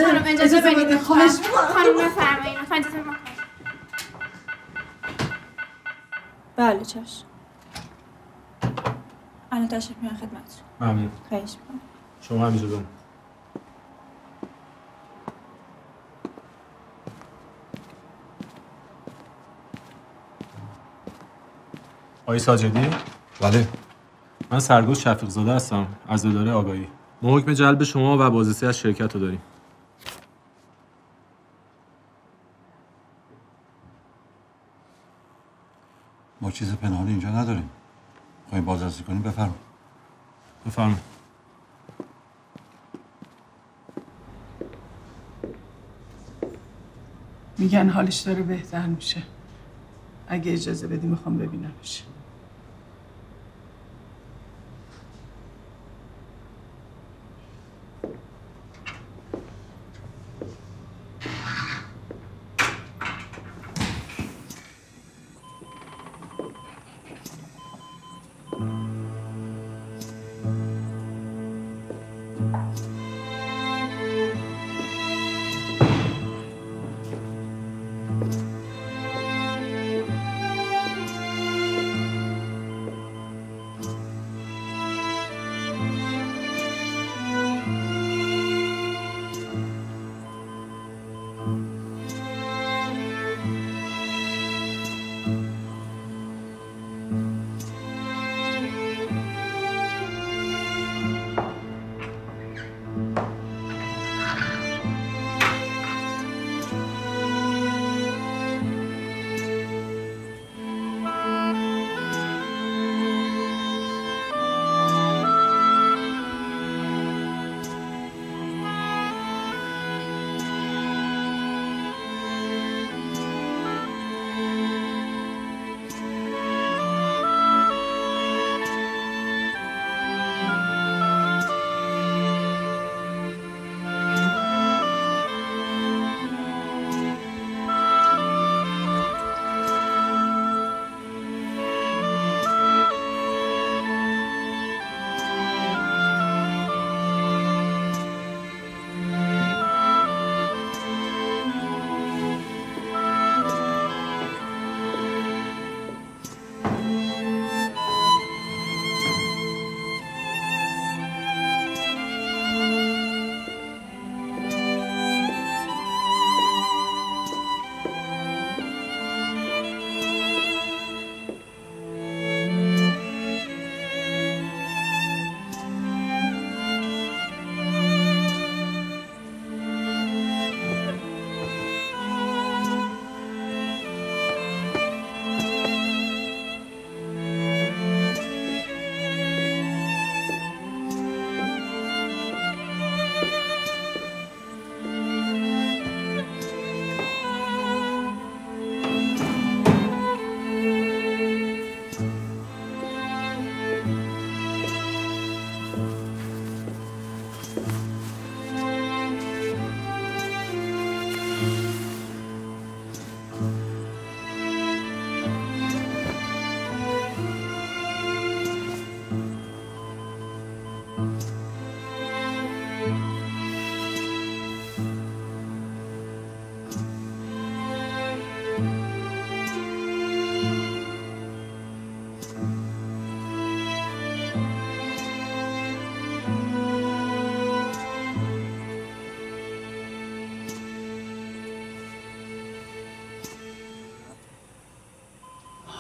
خانم اجازه بدید، خواهش می‌کنم. خانم بفرمایید، اجازه بدید. بله چشم. الان تشریف میارم خدمتتون. ممنون. خواهش می‌کنم. شما هم اجازه بدید. آقای ساجدی؟ بله. من سرگوش شفیق زاده هستم از اداره آگاهی. ما حکم جلب شما و بازرسی از شرکت رو داریم. ما چیز پنهانی اینجا نداریم. خواهیم بازرسی کنیم بفرم. بفرم. میگن حالش داره بهتر میشه. اگه اجازه بدی میخوام ببینمش.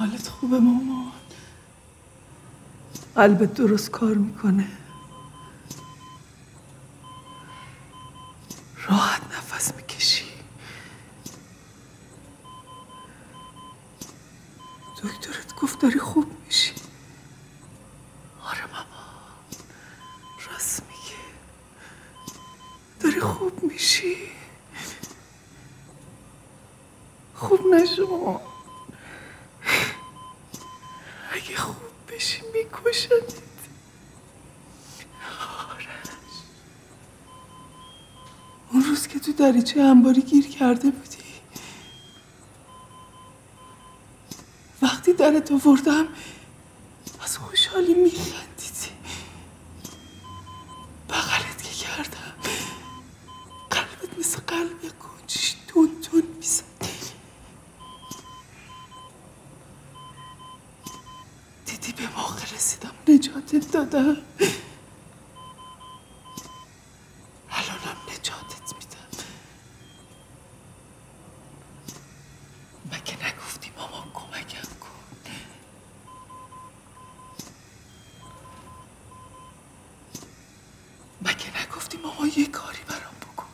حالت خوبه مامان؟ قلبت درست کار میکنه؟ راحت نفس میکشی؟ دکترت گفت داری خوب میشی؟ آره مامان راست میگه، داری خوب میشی. خوب نشو مامان، اگه خوب بشی میکشنت. آرش، اون روز که تو دریچه انباری گیر کرده بودی، وقتی درت آوردم از خوشحالی میخندیدی، بغلت که کردم قلبت مثل قلب گنجش تون تون میزد. دیدی به موقع رسیدم، نجاتت دادم، الانم نجاتت میدم. مگه نگفتی مامان کمکم کن؟ مگه نگفتی مامان یه کاری برام بکن؟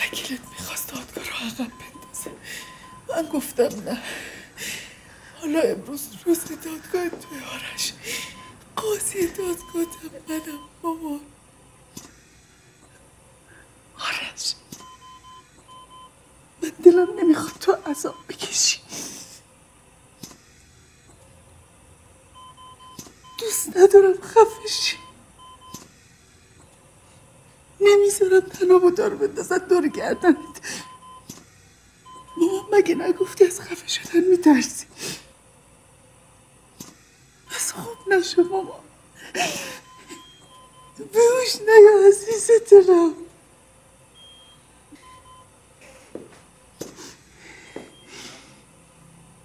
وکیلت میخواست دادگاه رو عقب بندازه، من گفتم نه. حالا امروز روز دادگاه توی آرش، قاضی دادگاهتم منم مامان. آرش، من دلم نمیخواد تو عذاب بکشی، دوست ندارم خفه شی. نمیذارم تنابو دارو بندازد دور گردنت. مامان مگه نگفتی از خفه شدن میترسی؟ بس خوب نشو مامان، بهوش نیا عزیز دلم.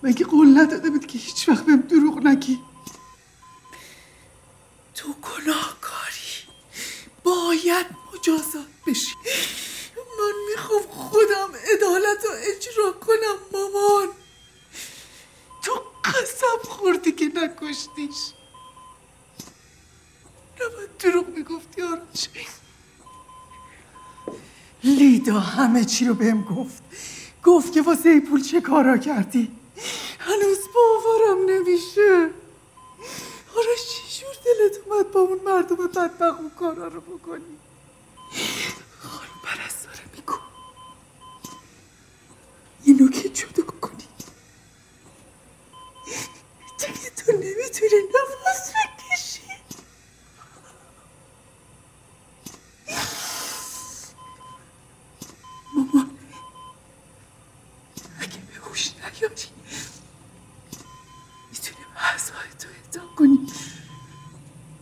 مگه قول نداده بود که هیچ وقت بهم دروغ نگی؟ تو گناهکاری، باید مجازات بشی. من میخوام خودم عدالت رو اجرا کنم مامان. تو قسم خوردی که نکشتیش، نباید دروغ میگفتی آرش. لیدا همه چی رو بهم گفت، گفت که واسه پول چه کارا کردی. هنوز باورم نمیشه آرش، چجور دلت اومد با اون مردم بدبخت اون کارا رو بکنی؟ خانم پرست داره میگو اینو که جدا کنی دیگه تو نمیتونی نفس بکشی. مامان اگه به هوش نیاری میتونیم حضای تو اعدام کنیم،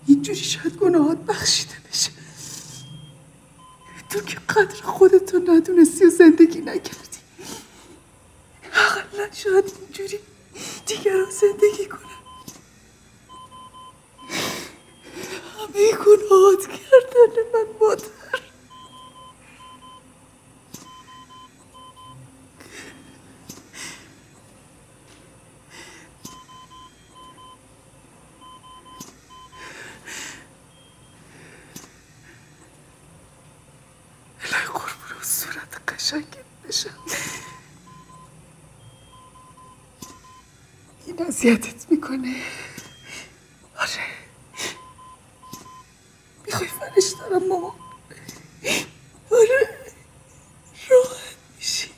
اینجوری شاید گناهات بخشیده بشه. تو که قدر خودتو ندونستی و زندگی نکردی، اقلا شاید اینجوری دیگران زندگی کنن. همه گناهات کردن من مادر. این اذیتت میکنه؟ آره. میخوای فرش دارم ماما؟ آره. راحت میشی.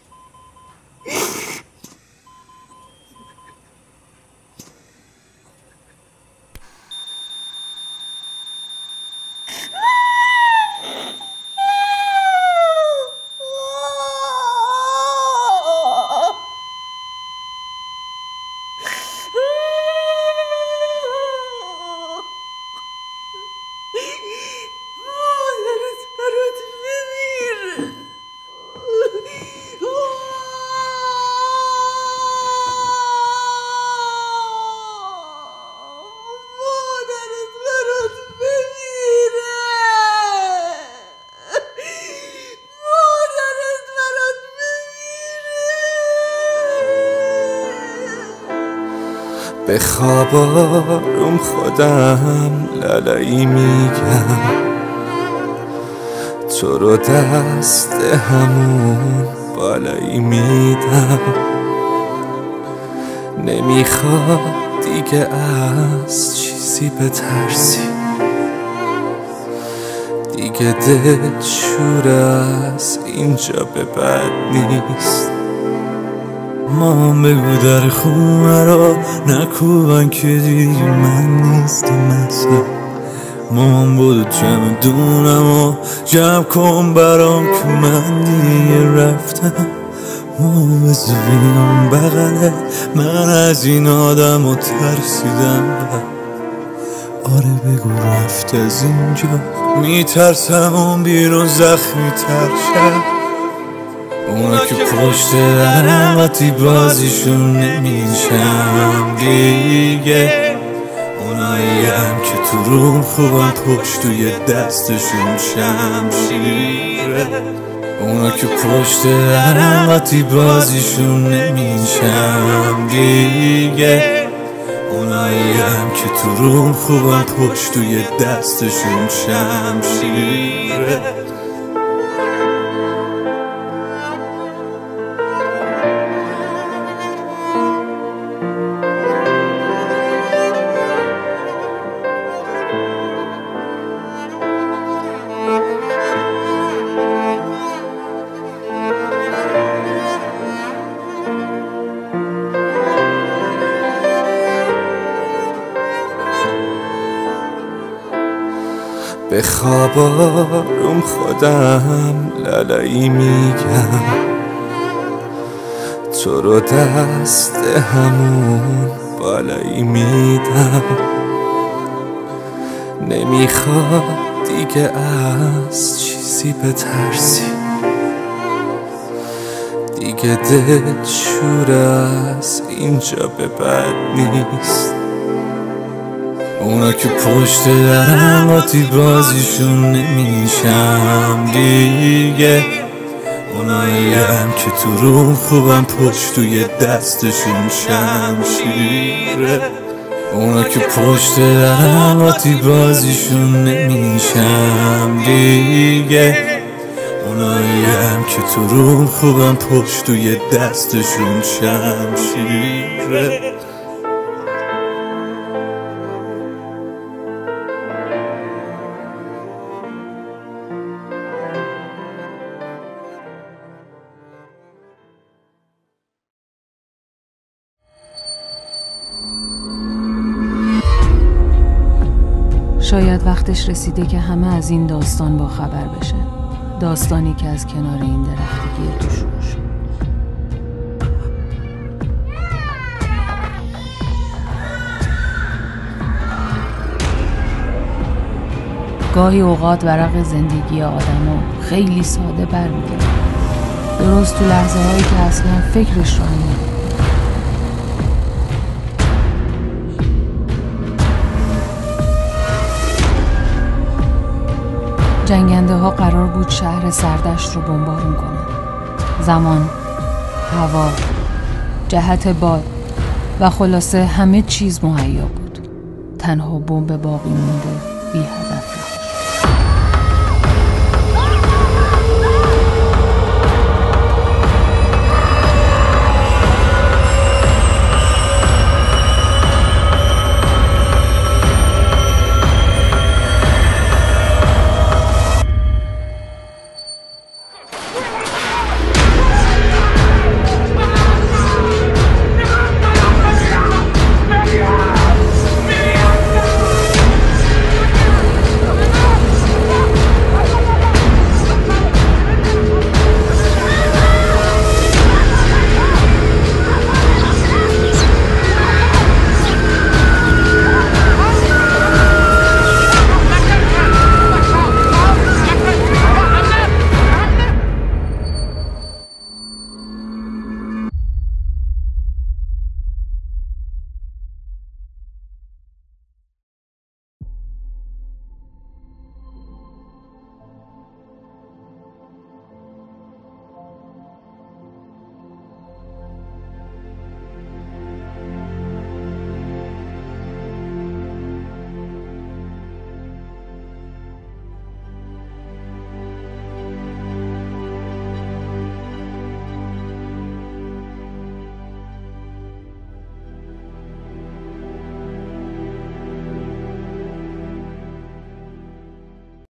به خواب آروم خودم لالایی میگم، تو رو دست همون بالایی میدم. نمیخواد دیگه از چیزی بترسی، دیگه دل شوره از اینجا به بعد نیست. مامان بگو در خونه را نکوبن که دیگه من نیستم اصلا. مامان بودو چمدونم و جمع کن برام که من دیگه رفتم. مامان بزوینم بغله، من از این آدم رو ترسیدم. آره بگو رفت از اینجا، میترسم اون بیرون زخمی تر شد. اونا که پشت درم وقتی بازیشون نمیشم دیگه، اونایی هم که تو روم خوبم پشت توی دستشون شمشیره. اونا که پشت درم وقتی بازیشون نمیشم دیگه، اونایی هم که تو روم خوبم پشت توی دستشون شمشیره. به خواب آروم خودم لالایی میگم، تو رو دست همون بالایی میدم. نمیخواد دیگه از چیزی بترسی، دیگه دل شوره از اینجا به بعد نیست. اونا که پشت درم وقتی بازیشون نمیشم دیگه، اونایی هم که تو روم خوبم پشت توی دستشون شمشیره. اونا که پشت درم وقتی بازیشون نمیشم دیگه، اونایی هم که تو روم خوبم پشت توی دستشون شمشیره. شاید وقتش رسیده که همه از این داستان با خبر بشن، داستانی که از کنار این درخت گیر تو شروع شد. گاهی اوقات ورق زندگی آدمو خیلی ساده برمی‌گرده، درست تو لحظه هایی که اصلا فکرش رو نمی‌کنه. جنگنده ها قرار بود شهر سردشت رو بمبارون کنند. زمان، هوا، جهت باد و خلاصه همه چیز مهیا بود. تنها بمب باقی مونده بی هدف.